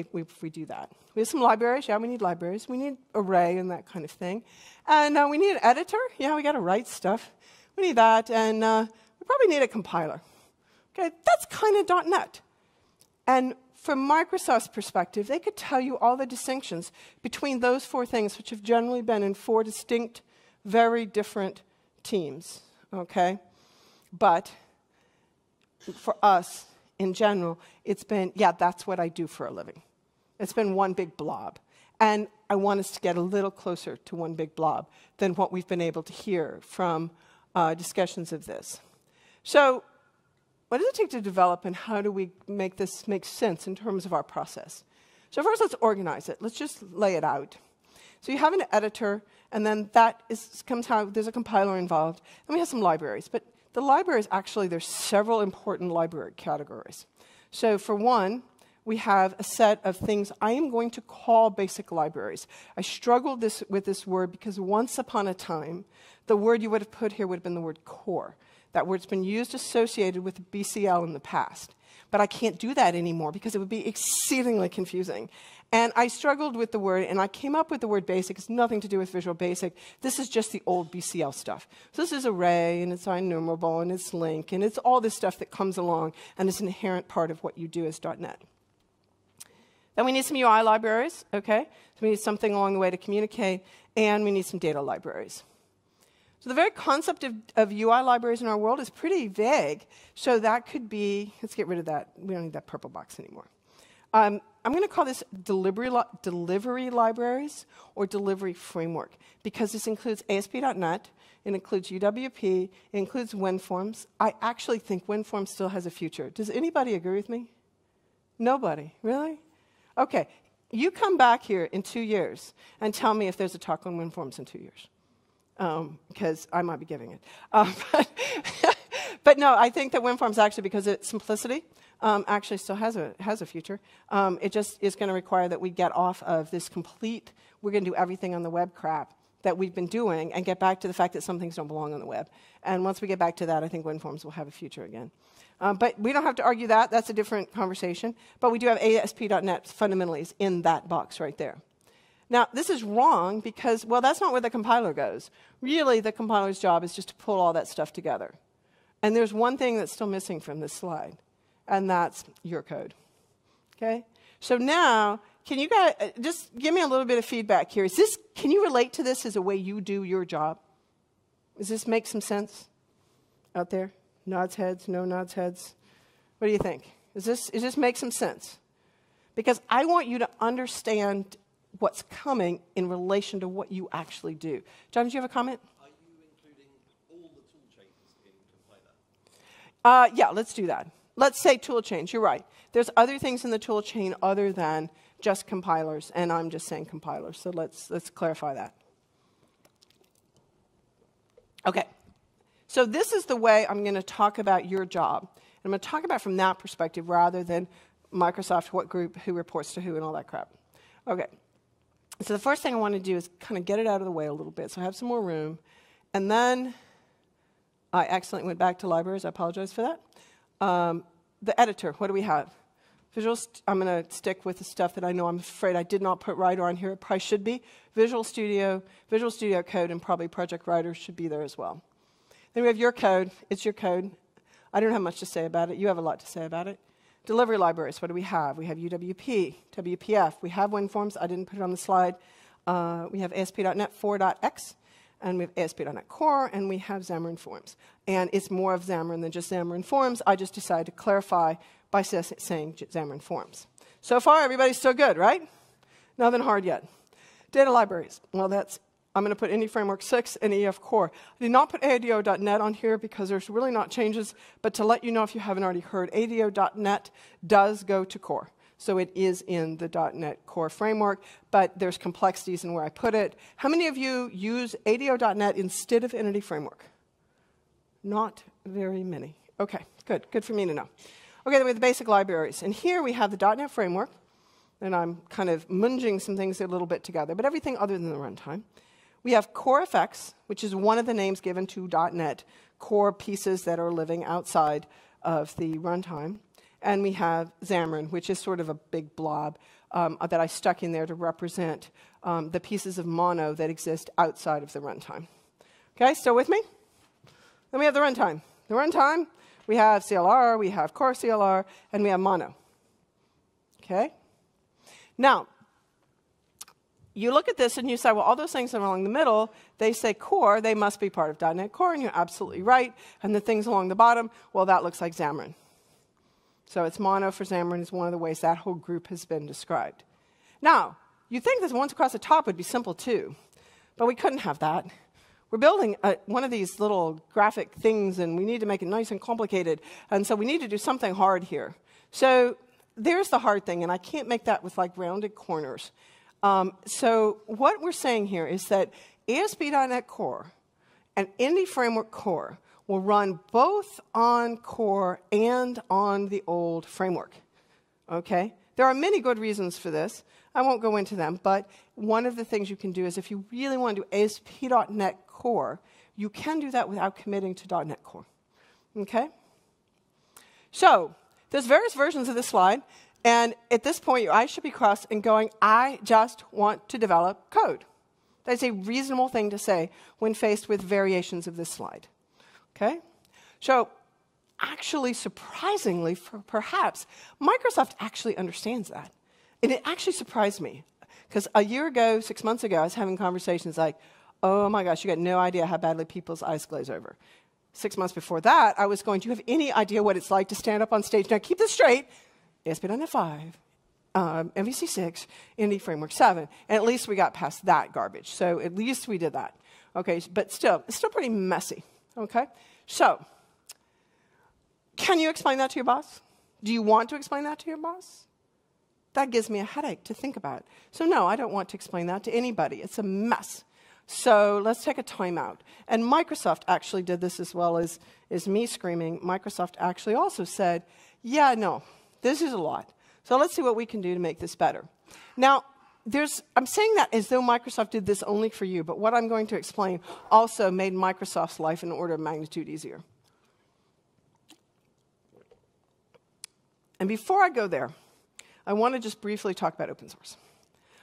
if we do that. We have some libraries. Yeah, we need libraries. We need array and that kind of thing. And we need an editor. Yeah, we got to write stuff. We need that, and we probably need a compiler. Okay, that's kind of .NET. And from Microsoft's perspective, they could tell you all the distinctions between those four things, which have generally been in four distinct, very different teams. Okay, but for us, in general, it's been, yeah, that's what I do for a living. It's been one big blob. And I want us to get a little closer to one big blob than what we've been able to hear from discussions of this. So what does it take to develop, and how do we make this make sense in terms of our process? So first, let's organize it. Let's just lay it out. So you have an editor, and then that is, comes how there's a compiler involved, and we have some libraries. But the libraries, actually, there's several important library categories. So for one, we have a set of things I am going to call basic libraries. I struggled with this word because once upon a time, the word you would have put here would have been the word core. That word's been used associated with BCL in the past. But I can't do that anymore because it would be exceedingly confusing. And I struggled with the word, and I came up with the word basic. It's nothing to do with Visual Basic. This is just the old BCL stuff. So this is array, and it's INumerable, and it's LINQ, and it's all this stuff that comes along, and it's an inherent part of what you do as .NET. Then we need some UI libraries, okay? So we need something along the way to communicate, and we need some data libraries. So the very concept of UI libraries in our world is pretty vague. So that could be, let's get rid of that. We don't need that purple box anymore. I'm going to call this delivery libraries or delivery framework, because this includes ASP.NET, it includes UWP, it includes WinForms. I actually think WinForms still has a future. Does anybody agree with me? Nobody, really? Okay, you come back here in 2 years and tell me if there's a talk on WinForms in 2 years. Because I might be giving it. But no, I think that WinForms actually, because of its simplicity, actually still has a future. It just is going to require that we get off of this complete, we're going to do everything on the web crap that we've been doing and get back to the fact that some things don't belong on the web. And once we get back to that, I think WinForms will have a future again. But we don't have to argue that. That's a different conversation. But we do have ASP.NET fundamentally is in that box right there. Now, this is wrong because, well, that's not where the compiler goes. Really, the compiler's job is just to pull all that stuff together. And there's one thing that's still missing from this slide, and that's your code. Okay? So now, can you guys just give me a little bit of feedback here? Is this, can you relate to this as a way you do your job? Does this make some sense out there? Nods heads, no nods heads. What do you think? Does this make some sense? Because I want you to understand what's coming in relation to what you actually do. John, did you have a comment? Are you including all the tool changes in compiler? Yeah, let's do that. Let's say tool change. You're right. There's other things in the tool chain other than just compilers, and I'm just saying compilers. So let's clarify that. Okay. So this is the way I'm going to talk about your job. I'm going to talk about from that perspective rather than Microsoft, what group, who reports to who, and all that crap. Okay. So the first thing I want to do is kind of get it out of the way a little bit, so I have some more room. And then I accidentally went back to libraries. I apologize for that. The editor, what do we have? Visual, I'm going to stick with the stuff that I know I'm afraid I did not put writer on here. It probably should be. Visual Studio Code, and probably Project Writer should be there as well. Then we have your code. It's your code. I don't have much to say about it. You have a lot to say about it. Delivery libraries, what do we have? We have UWP, WPF, we have WinForms, I didn't put it on the slide. We have ASP.NET 4.x, and we have ASP.NET Core, and we have Xamarin Forms. And it's more of Xamarin than just Xamarin Forms. I just decided to clarify by saying Xamarin Forms. So far, everybody's so good, right? Nothing hard yet. Data libraries, well, that's, I'm going to put Entity Framework 6 and EF Core. I did not put ADO.NET on here because there's really not changes, but to let you know if you haven't already heard, ADO.NET does go to Core. So it is in the .NET Core framework, but there's complexities in where I put it. How many of you use ADO.NET instead of Entity Framework? Not very many. Okay, good. Good for me to know. Okay, then we have the basic libraries. And here we have the .NET framework, and I'm kind of munging some things a little bit together, but everything other than the runtime. We have CoreFX, which is one of the names given to .NET core pieces that are living outside of the runtime. And we have Xamarin, which is sort of a big blob that I stuck in there to represent the pieces of Mono that exist outside of the runtime. Okay, still with me? Then we have the runtime. The runtime, we have CLR, we have Core CLR, and we have Mono. Okay? Now, you look at this and you say, well, all those things that are along the middle, they say core, they must be part of .NET Core, and you're absolutely right. And the things along the bottom, well, that looks like Xamarin. So it's Mono for Xamarin is one of the ways that whole group has been described. Now, you'd think this once across the top would be simple too, but we couldn't have that. We're building one of these little graphic things, and we need to make it nice and complicated, and so we need to do something hard here. So there's the hard thing, and I can't make that with like rounded corners. So what we're saying here is that ASP.NET Core and Entity Framework Core will run both on Core and on the old framework, okay? There are many good reasons for this. I won't go into them, but one of the things you can do is if you really want to do ASP.NET Core, you can do that without committing to .NET Core, okay? So there's various versions of this slide. And at this point, your eyes should be crossed and going, I just want to develop code. That's a reasonable thing to say when faced with variations of this slide. Okay? So actually, surprisingly, perhaps, Microsoft actually understands that. And it actually surprised me. Because a year ago, 6 months ago, I was having conversations like, oh my gosh, you got no idea how badly people's eyes glaze over. 6 months before that, I was going, do you have any idea what it's like to stand up on stage? Now keep this straight. ASP.NET 5, MVC 6, Entity Framework 7. And at least we got past that garbage. So at least we did that. Okay, but still, it's still pretty messy. Okay? So, can you explain that to your boss? Do you want to explain that to your boss? That gives me a headache to think about. So no, I don't want to explain that to anybody. It's a mess. So let's take a timeout. And Microsoft actually did this as well as me screaming. Microsoft actually also said, yeah, no. This is a lot. So let's see what we can do to make this better. Now, I'm saying that as though Microsoft did this only for you, but what I'm going to explain also made Microsoft's life an order of magnitude easier. And before I go there, I want to just briefly talk about open source.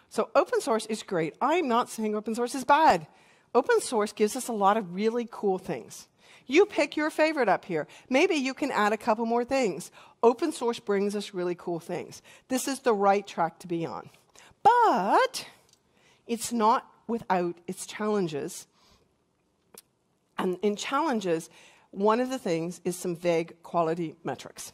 So open source is great. I'm not saying open source is bad. Open source gives us a lot of really cool things. You pick your favorite up here. Maybe you can add a couple more things. Open source brings us really cool things. This is the right track to be on. But it's not without its challenges. And in challenges, one of the things is some vague quality metrics.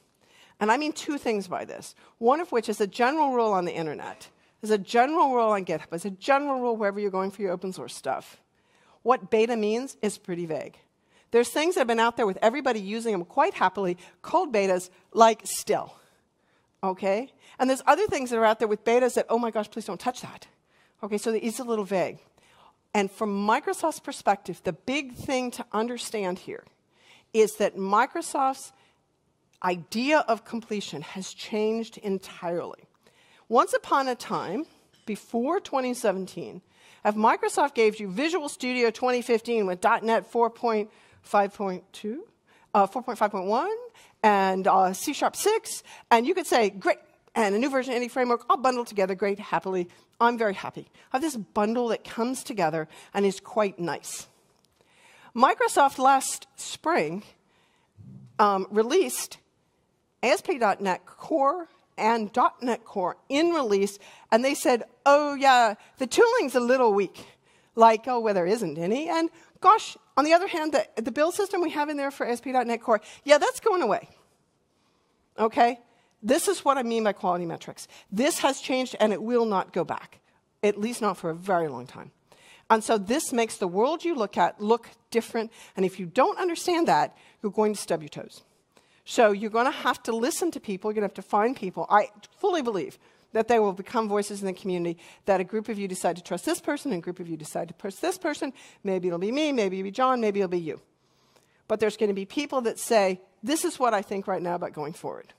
And I mean two things by this. One of which is a general rule on the internet. There's a general rule on GitHub. There's a general rule wherever you're going for your open source stuff. What beta means is pretty vague. There's things that have been out there with everybody using them quite happily, cold betas, like still, okay? And there's other things that are out there with betas that, oh my gosh, please don't touch that. Okay, so it's a little vague. And from Microsoft's perspective, the big thing to understand here is that Microsoft's idea of completion has changed entirely. Once upon a time, before 2017, if Microsoft gave you Visual Studio 2015 with .NET 4.5.2, 4.5.1, and C# 6, and you could say, great, and a new version of Entity Framework, all bundled together, great, happily. I'm very happy. I have this bundle that comes together and is quite nice. Microsoft last spring released ASP.NET Core and .NET Core in release, and they said, oh yeah, the tooling's a little weak. Like, oh, well, there isn't any. And gosh, on the other hand, the build system we have in there for ASP.NET Core, yeah, that's going away. Okay? This is what I mean by quality metrics. This has changed, and it will not go back, at least not for a very long time. And so this makes the world you look at look different, and if you don't understand that, you're going to stub your toes. So you're going to have to listen to people. You're going to have to find people. I fully believe that they will become voices in the community, that a group of you decide to trust this person, and a group of you decide to trust this person. Maybe it'll be me. Maybe it'll be John. Maybe it'll be you. But there's going to be people that say, this is what I think right now about going forward.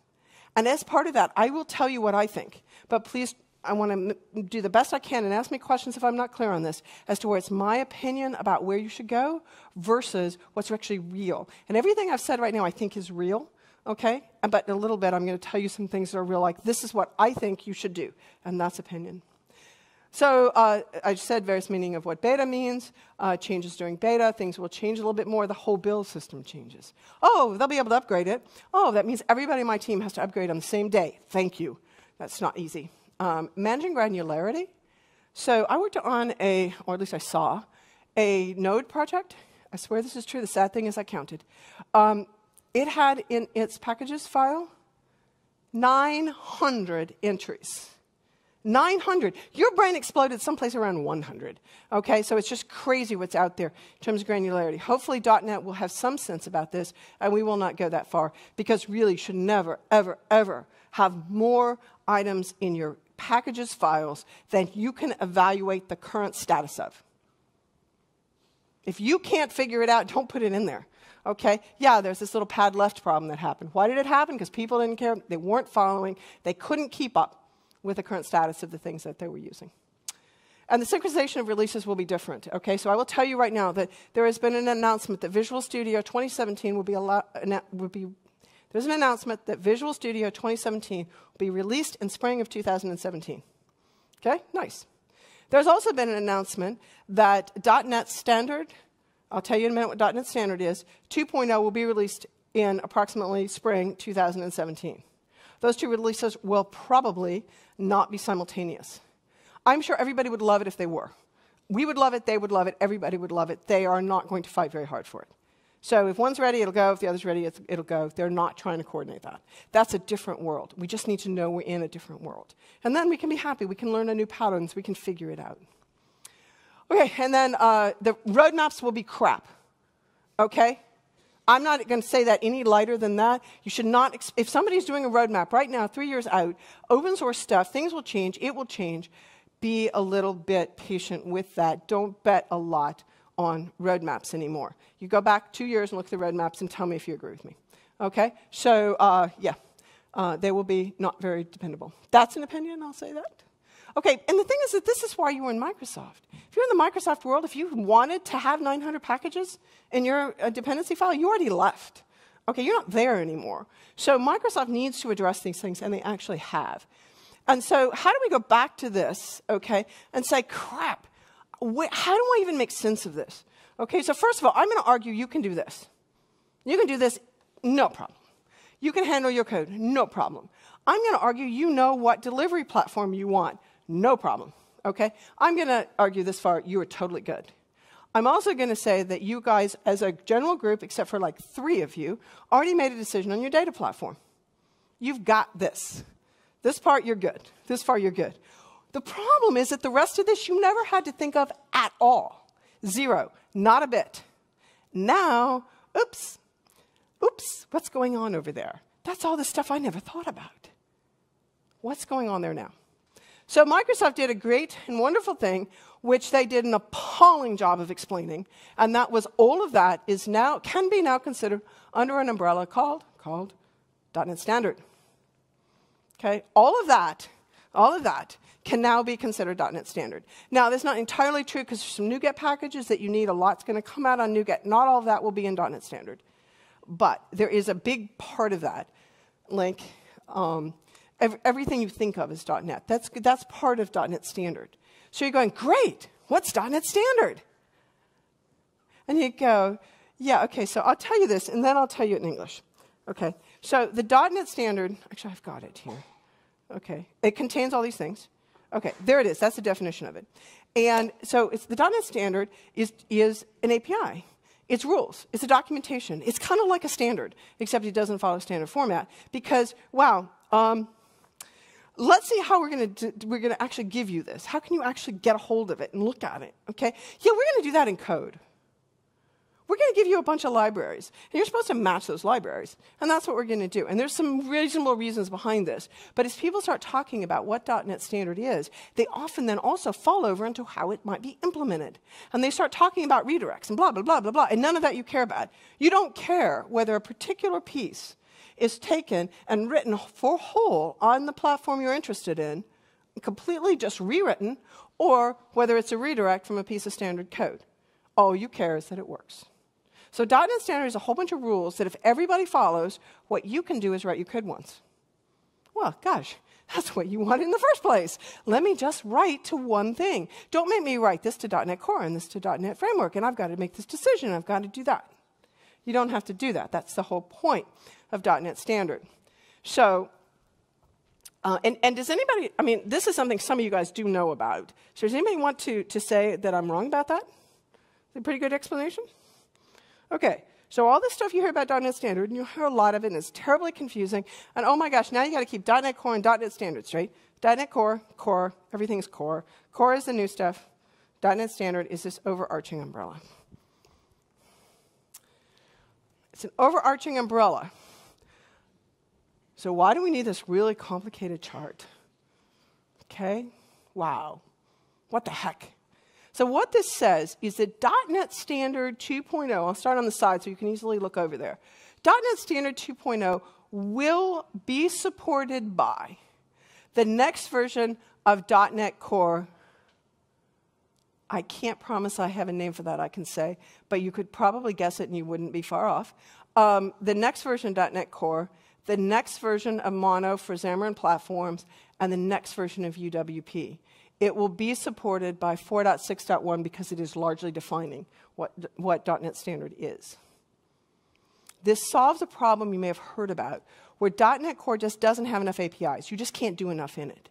And as part of that, I will tell you what I think. But please, I want to do the best I can and ask me questions if I'm not clear on this as to where it's my opinion about where you should go versus what's actually real. And everything I've said right now I think is real, okay? But in a little bit I'm going to tell you some things that are real, like this is what I think you should do, and that's opinion. So I said various meaning of what beta means, changes during beta, things will change a little bit more, the whole build system changes. Oh, they'll be able to upgrade it. Oh, that means everybody in my team has to upgrade on the same day. Thank you. That's not easy. Managing granularity. So I worked on a, or at least I saw, a node project. I swear this is true. The sad thing is I counted. It had in its packages file 900 entries. 900. Your brain exploded someplace around 100. Okay, so it's just crazy what's out there in terms of granularity. Hopefully .NET will have some sense about this, and we will not go that far, because really you should never, ever, ever have more items in your packages files than you can evaluate the current status of. If you can't figure it out, don't put it in there. Okay, yeah, there's this little pad left problem that happened. Why did it happen? Because people didn't care. They weren't following. They couldn't keep up with the current status of the things that they were using. And the synchronization of releases will be different. Okay, so I will tell you right now that there has been an announcement that Visual Studio 2017 will be there's an announcement that Visual Studio 2017 will be released in spring of 2017. Okay, nice. There's also been an announcement that .NET Standard, I'll tell you in a minute what .NET Standard is, 2.0 will be released in approximately spring 2017. Those two releases will probably not be simultaneous. I'm sure everybody would love it if they were. We would love it, they would love it, everybody would love it. They are not going to fight very hard for it. So if one's ready, it'll go. If the other's ready, it'll go. They're not trying to coordinate that. That's a different world. We just need to know we're in a different world. And then we can be happy. We can learn our new patterns. We can figure it out. Okay, and then the roadmaps will be crap. Okay? I'm not going to say that any lighter than that. You should not, if somebody's doing a roadmap right now, 3 years out, open source stuff, things will change, it will change. Be a little bit patient with that. Don't bet a lot on roadmaps anymore. You go back 2 years and look at the roadmaps and tell me if you agree with me. Okay? So, yeah, they will be not very dependable. That's an opinion, I'll say that. Okay, and the thing is that this is why you were in Microsoft. If you're in the Microsoft world, if you wanted to have 900 packages in your dependency file, you already left. Okay, you're not there anymore. So Microsoft needs to address these things, and they actually have. And so how do we go back to this, okay, and say, crap, how do I even make sense of this? Okay, so first of all, I'm going to argue you can do this. You can do this, no problem. You can handle your code, no problem. I'm going to argue you know what delivery platform you want. No problem, okay? I'm going to argue this far, you are totally good. I'm also going to say that you guys, as a general group, except for like 3 of you, already made a decision on your data platform. You've got this. This part, you're good. This far, you're good. The problem is that the rest of this you never had to think of at all. Zero, not a bit. Now, oops, oops, what's going on over there? That's all the stuff I never thought about. What's going on there now? So Microsoft did a great and wonderful thing, which they did an appalling job of explaining, and that was all of that is now, can be now considered under an umbrella called .NET Standard. Okay, all of that can now be considered .NET Standard. Now, that's not entirely true because there's some NuGet packages that you need, a lot's going to come out on NuGet. Not all of that will be in .NET Standard, but there is a big part of that, LINQ. Everything you think of is .NET. That's part of .NET Standard. So you're going, great, what's .NET Standard? And you go, yeah, okay, so I'll tell you this, and then I'll tell you it in English. Okay, so the .NET Standard, actually I've got it here. Okay, it contains all these things. Okay, there it is, that's the definition of it. And so it's, the .NET Standard is an API. It's rules, it's a documentation. It's kind of like a standard, except it doesn't follow standard format because, wow, let's see how we're going to actually give you this. How can you actually get a hold of it and look at it? Okay? Yeah, we're going to do that in code. We're going to give you a bunch of libraries, and you're supposed to match those libraries, and that's what we're going to do. And there's some reasonable reasons behind this, but as people start talking about what .NET Standard is, they often then also fall over into how it might be implemented. And they start talking about redirects and blah, blah, blah, blah, blah, and none of that you care about. You don't care whether a particular piece is taken and written for whole on the platform you're interested in, completely just rewritten, or whether it's a redirect from a piece of standard code. All you care is that it works. So .NET Standard is a whole bunch of rules that if everybody follows, what you can do is write your code once. Well, gosh, That's what you want in the first place. Let me just write to one thing. Don't make me write this to .NET Core and this to .NET Framework, and I've got to make this decision, I've got to do that. You don't have to do that. That's the whole point of .NET Standard. So, and does anybody, I mean, this is something some of you guys do know about. So does anybody want to say that I'm wrong about that? Is it a pretty good explanation? Okay. So all this stuff you hear about .NET Standard, and you hear a lot of it, and it's terribly confusing, and oh my gosh, now you got to keep .NET Core and .NET Standard straight. .NET Core, Core, everything's Core. Core is the new stuff. .NET Standard is this overarching umbrella. It's an overarching umbrella. So why do we need this really complicated chart? Okay? Wow. What the heck? So what this says is that .NET Standard 2.0, I'll start on the side so you can easily look over there. .NET Standard 2.0 will be supported by the next version of .NET Core. I can't promise I have a name for that I can say, but you could probably guess it and you wouldn't be far off. The next version of .NET Core, the next version of Mono for Xamarin platforms, and the next version of UWP. It will be supported by 4.6.1 because it is largely defining what .NET Standard is. This solves a problem you may have heard about, where .NET Core just doesn't have enough APIs. You just can't do enough in it.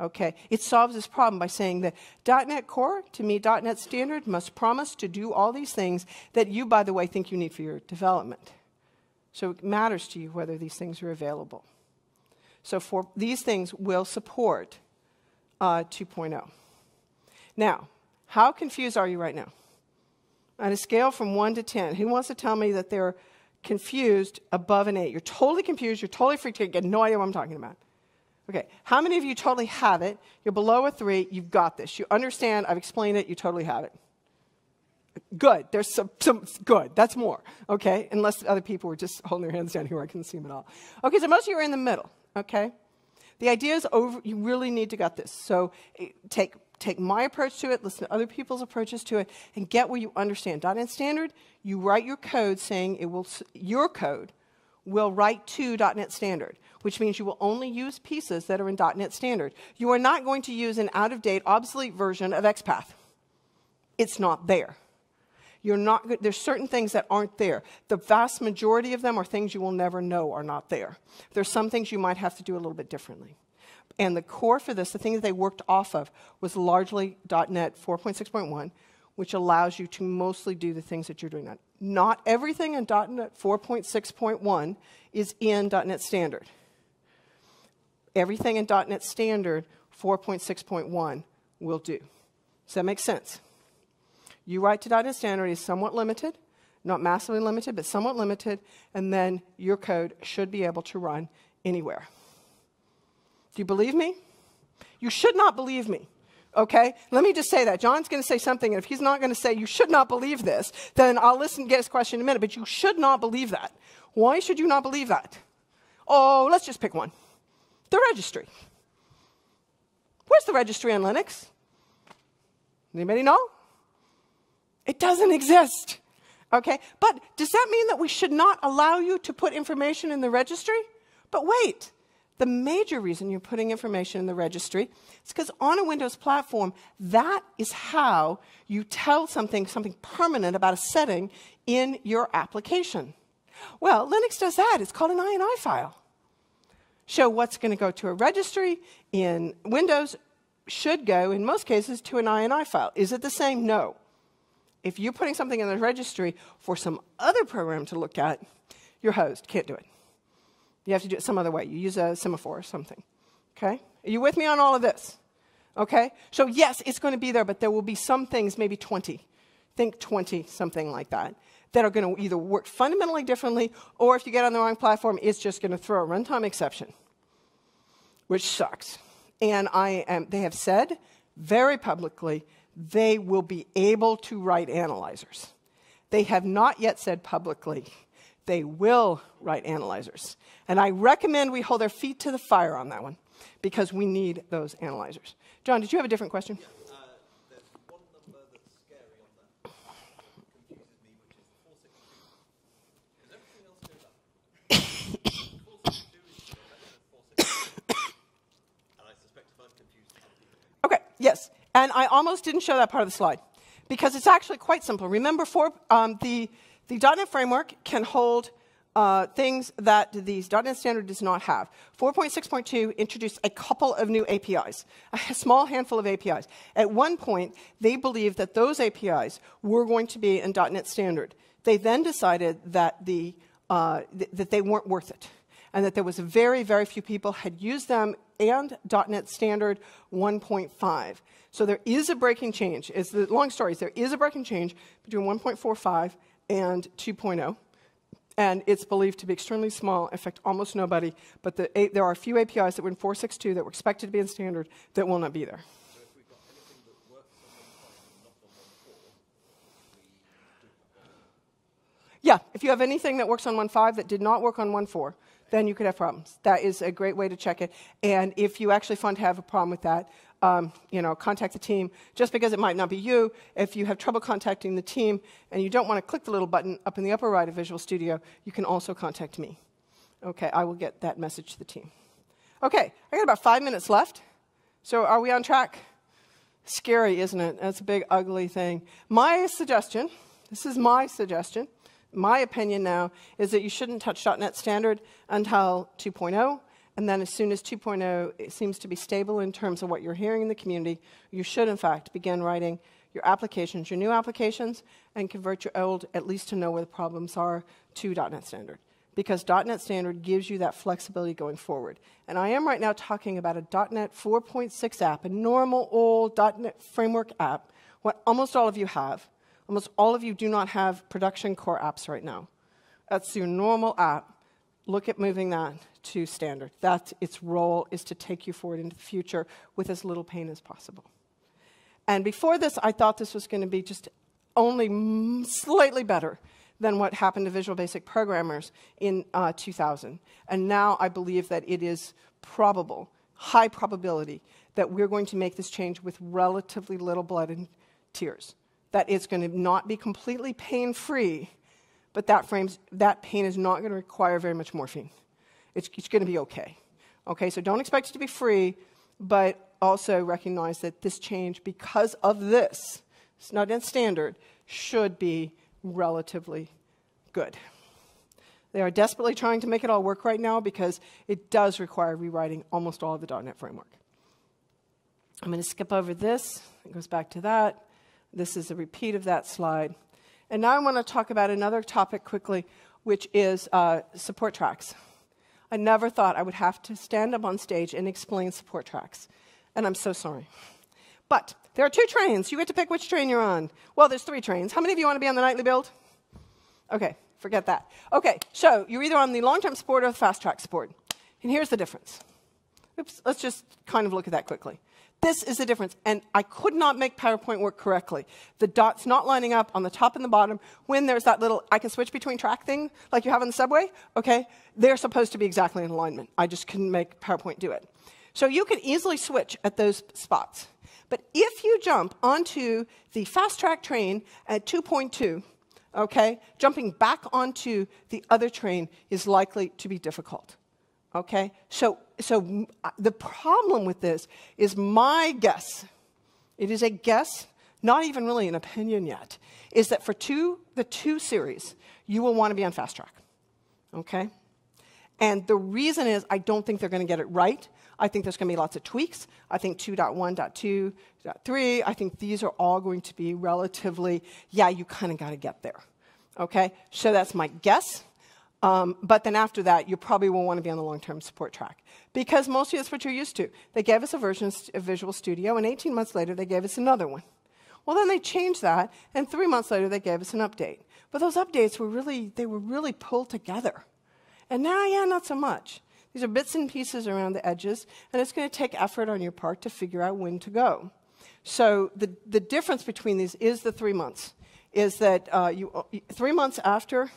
Okay? It solves this problem by saying that .NET Core, to meet .NET Standard, must promise to do all these things that you, by the way, think you need for your development. So it matters to you whether these things are available. So for these things will support 2.0. Now, how confused are you right now? On a scale from 1 to 10, who wants to tell me that they're confused above an 8? You're totally confused, you're totally freaked out, you have no idea what I'm talking about. Okay, how many of you totally have it? You're below a 3, you've got this. You understand, I've explained it, you totally have it. Good, there's some good, that's more, okay? Unless other people were just holding their hands down here, I couldn't see them at all. Okay, so most of you are in the middle, okay? The idea is you really need to get this. So take my approach to it, listen to other people's approaches to it, and get what you understand. .NET Standard, you write your code saying it will, your code will write to .NET Standard, which means you will only use pieces that are in .NET Standard. You are not going to use an out-of-date, obsolete version of XPath. It's not there. You're not, there's certain things that aren't there. The vast majority of them are things you will never know are not there. There's some things you might have to do a little bit differently. And the core for this, the thing that they worked off of, was largely .NET 4.6.1, which allows you to mostly do the things that you're doing now. Not everything in .NET 4.6.1 is in .NET Standard. Everything in .NET Standard 4.6.1 will do. Does that make sense? You write to .NET Standard is somewhat limited, not massively limited, but somewhat limited, and then your code should be able to run anywhere. Do you believe me? You should not believe me, okay? Let me just say that. John's going to say something, and if he's not going to say you should not believe this, then I'll listen and get his question in a minute, but you should not believe that. Why should you not believe that? Oh, let's just pick one. The registry. Where's the registry on Linux? Anybody know? It doesn't exist, okay? But does that mean that we should not allow you to put information in the registry? But wait, the major reason you're putting information in the registry is because on a Windows platform, that is how you tell something permanent about a setting in your application. Well, Linux does that. It's called an INI file. So what's going to go to a registry in Windows should go, in most cases, to an INI file. Is it the same? No. If you're putting something in the registry for some other program to look at, your host can't do it. You have to do it some other way. You use a semaphore or something. Okay? Are you with me on all of this? Okay? So yes, it's going to be there, but there will be some things, maybe 20. Think 20, something like that are going to either work fundamentally differently, or if you get on the wrong platform, it's just going to throw a runtime exception, which sucks. And they have said very publicly they will be able to write analyzers. They have not yet said publicly they will write analyzers. And I recommend we hold our feet to the fire on that one, because we need those analyzers. John, did you have a different question? Yeah, there's one number that's scary on that. It confuses me, which is 462. Because everything else goes up. 462 is better than 462. yes. And I almost didn't show that part of the slide because it's actually quite simple. Remember, for the .NET framework can hold things that the .NET standard does not have. 4.6.2 introduced a couple of new APIs, a small handful of APIs. At one point, they believed that those APIs were going to be in .NET standard. They then decided that they weren't worth it, and that there was very, very few people had used them and .NET Standard 1.5. So there is a breaking change. It's the long story is there is a breaking change between 1.45 and 2.0, and it's believed to be extremely small, in fact, almost nobody, but there are a few APIs that were in 4.6.2 that were expected to be in standard that will not be there. So if we've got anything that works on 1.4, yeah, if you have anything that works on 1.5 that did not work on 1.4, then you could have problems. That is a great way to check it. And if you actually find to have a problem with that, you know, contact the team. Just because it might not be you, if you have trouble contacting the team and you don't want to click the little button up in the upper right of Visual Studio, you can also contact me. Okay, I will get that message to the team. Okay, I got about 5 minutes left. So are we on track? Scary, isn't it? That's a big, ugly thing. My suggestion, this is my suggestion, my opinion now is that you shouldn't touch .NET Standard until 2.0, and then as soon as 2.0 seems to be stable in terms of what you're hearing in the community, you should, in fact, begin writing your applications, your new applications, and convert your old, at least to know where the problems are, to .NET Standard. Because .NET Standard gives you that flexibility going forward. And I am right now talking about a .NET 4.6 app, a normal old .NET framework app, what almost all of you have. Almost all of you do not have production core apps right now. That's your normal app. Look at moving that to standard. That's its role, is to take you forward into the future with as little pain as possible. And before this, I thought this was going to be just only slightly better than what happened to Visual Basic programmers in 2000. And now I believe that it is probable, high probability, that we're going to make this change with relatively little blood and tears. That it's going to not be completely pain-free, but that pain is not going to require very much morphine. It's going to be okay. Okay, so don't expect it to be free, but also recognize that this change, because of this, it's not in standard, should be relatively good. They are desperately trying to make it all work right now because it does require rewriting almost all of the .NET framework. I'm going to skip over this. It goes back to that. This is a repeat of that slide. And now I want to talk about another topic quickly, which is support tracks. I never thought I would have to stand up on stage and explain support tracks. And I'm so sorry. But there are two trains. You get to pick which train you're on. Well, there's three trains. How many of you want to be on the nightly build? OK, forget that. OK, so you're either on the long-term support or the fast-track support. And here's the difference. Oops, let's just kind of look at that quickly. This is the difference, and I could not make PowerPoint work correctly. The dots not lining up on the top and the bottom. When there's that little, I can switch between track thing, like you have on the subway, okay? They're supposed to be exactly in alignment. I just couldn't make PowerPoint do it. So you can easily switch at those spots. But if you jump onto the fast track train at 2.2, okay, jumping back onto the other train is likely to be difficult. Okay, so the problem with this is my guess, it is a guess, not even really an opinion yet, is that for the two series, you will want to be on fast track, okay? And the reason is I don't think they're going to get it right. I think there's going to be lots of tweaks. I think 2.1, 2.2, 3, I think these are all going to be relatively, yeah, you kind of got to get there, okay? So that's my guess. But then after that, you probably will want to be on the long-term support track because mostly that's what you're used to. They gave us a version of Visual Studio, and 18 months later, they gave us another one. Well, then they changed that, and 3 months later, they gave us an update. But those updates were really pulled together. And now, yeah, not so much. These are bits and pieces around the edges, and it's going to take effort on your part to figure out when to go. So the difference between these is the 3 months, is that 3 months after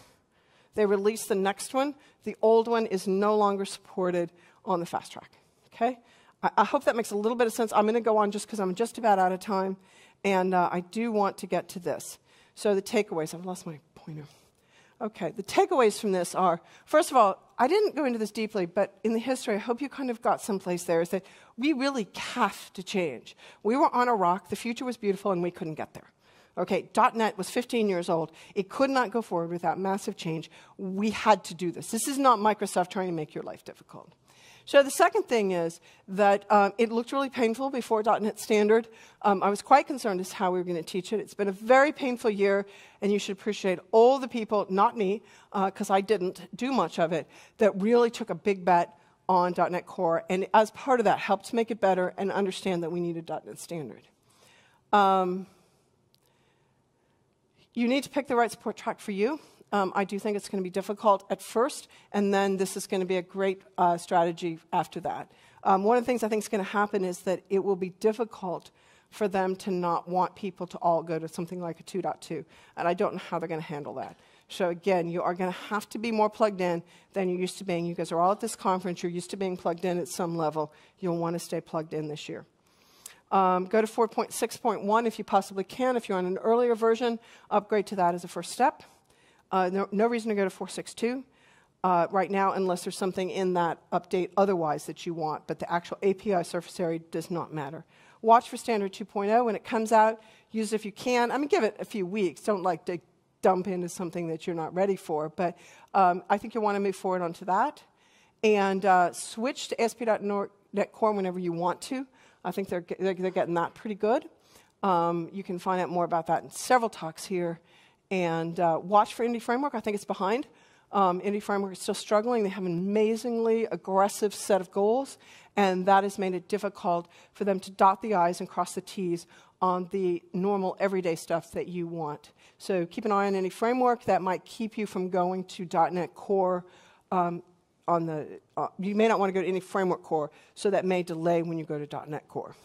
they release the next one, the old one is no longer supported on the fast track, okay? I hope that makes a little bit of sense. I'm going to go on just because I'm just about out of time, and I do want to get to this. So the takeaways, I've lost my pointer. Okay, the takeaways from this are, first of all, I didn't go into this deeply, but in the history, I hope you kind of got someplace there, is that we really have to change. We were on a rock, the future was beautiful, and we couldn't get there. Okay, .NET was 15 years old. It could not go forward without massive change. We had to do this. This is not Microsoft trying to make your life difficult. So the second thing is that it looked really painful before .NET Standard. I was quite concerned as to how we were going to teach it. It's been a very painful year, and you should appreciate all the people, not me, because I didn't do much of it, that really took a big bet on .NET Core, and as part of that, helped make it better and understand that we needed .NET Standard. You need to pick the right support track for you. I do think it's going to be difficult at first, and then this is going to be a great strategy after that. One of the things I think is going to happen is that it will be difficult for them to not want people to all go to something like a 2.2, and I don't know how they're going to handle that. So again, you are going to have to be more plugged in than you're used to being. You guys are all at this conference. You're used to being plugged in at some level. You'll want to stay plugged in this year. Go to 4.6.1 if you possibly can. If you're on an earlier version, upgrade to that as a first step. No reason to go to 4.6.2 right now unless there's something in that update otherwise that you want, but the actual API surface area does not matter. Watch for Standard 2.0. When it comes out, use it if you can. I mean, give it a few weeks. Don't like to dump into something that you're not ready for, but I think you'll want to move forward onto that. And switch to ASP.NET Core whenever you want to. I think they're getting that pretty good. You can find out more about that in several talks here. And watch for Entity Framework. I think it's behind. Entity Framework is still struggling. They have an amazingly aggressive set of goals, and that has made it difficult for them to dot the I's and cross the T's on the normal everyday stuff that you want. So keep an eye on Entity Framework. That might keep you from going to .NET Core. You may not want to go to Entity Framework Core, so that may delay when you go to .NET Core.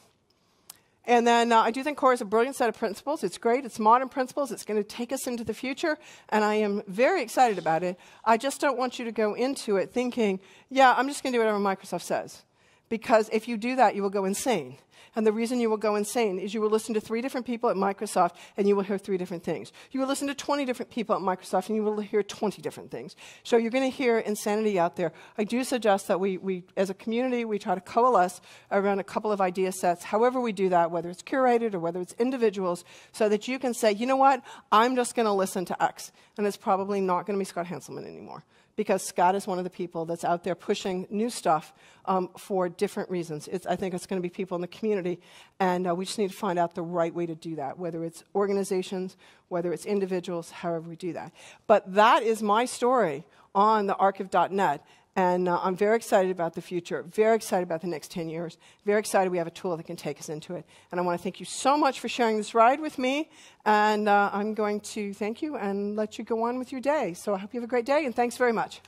And then I do think Core is a brilliant set of principles. It's great. It's modern principles. It's going to take us into the future, and I am very excited about it. I just don't want you to go into it thinking, yeah, I'm just going to do whatever Microsoft says, because if you do that, you will go insane. And the reason you will go insane is you will listen to 3 different people at Microsoft, and you will hear 3 different things. You will listen to 20 different people at Microsoft, and you will hear 20 different things. So you're going to hear insanity out there. I do suggest that we as a community, we try to coalesce around a couple of idea sets, however we do that, whether it's curated or whether it's individuals, so that you can say, you know what, I'm just going to listen to X, and it's probably not going to be Scott Hanselman anymore, because Scott is one of the people that's out there pushing new stuff for different reasons. I think it's going to be people in the community, and we just need to find out the right way to do that, whether it's organizations, whether it's individuals, however we do that. But that is my story on the arc of .NET, and I'm very excited about the future, very excited about the next 10 years, very excited we have a tool that can take us into it. And I want to thank you so much for sharing this ride with me, and I'm going to thank you and let you go on with your day. So I hope you have a great day, and thanks very much.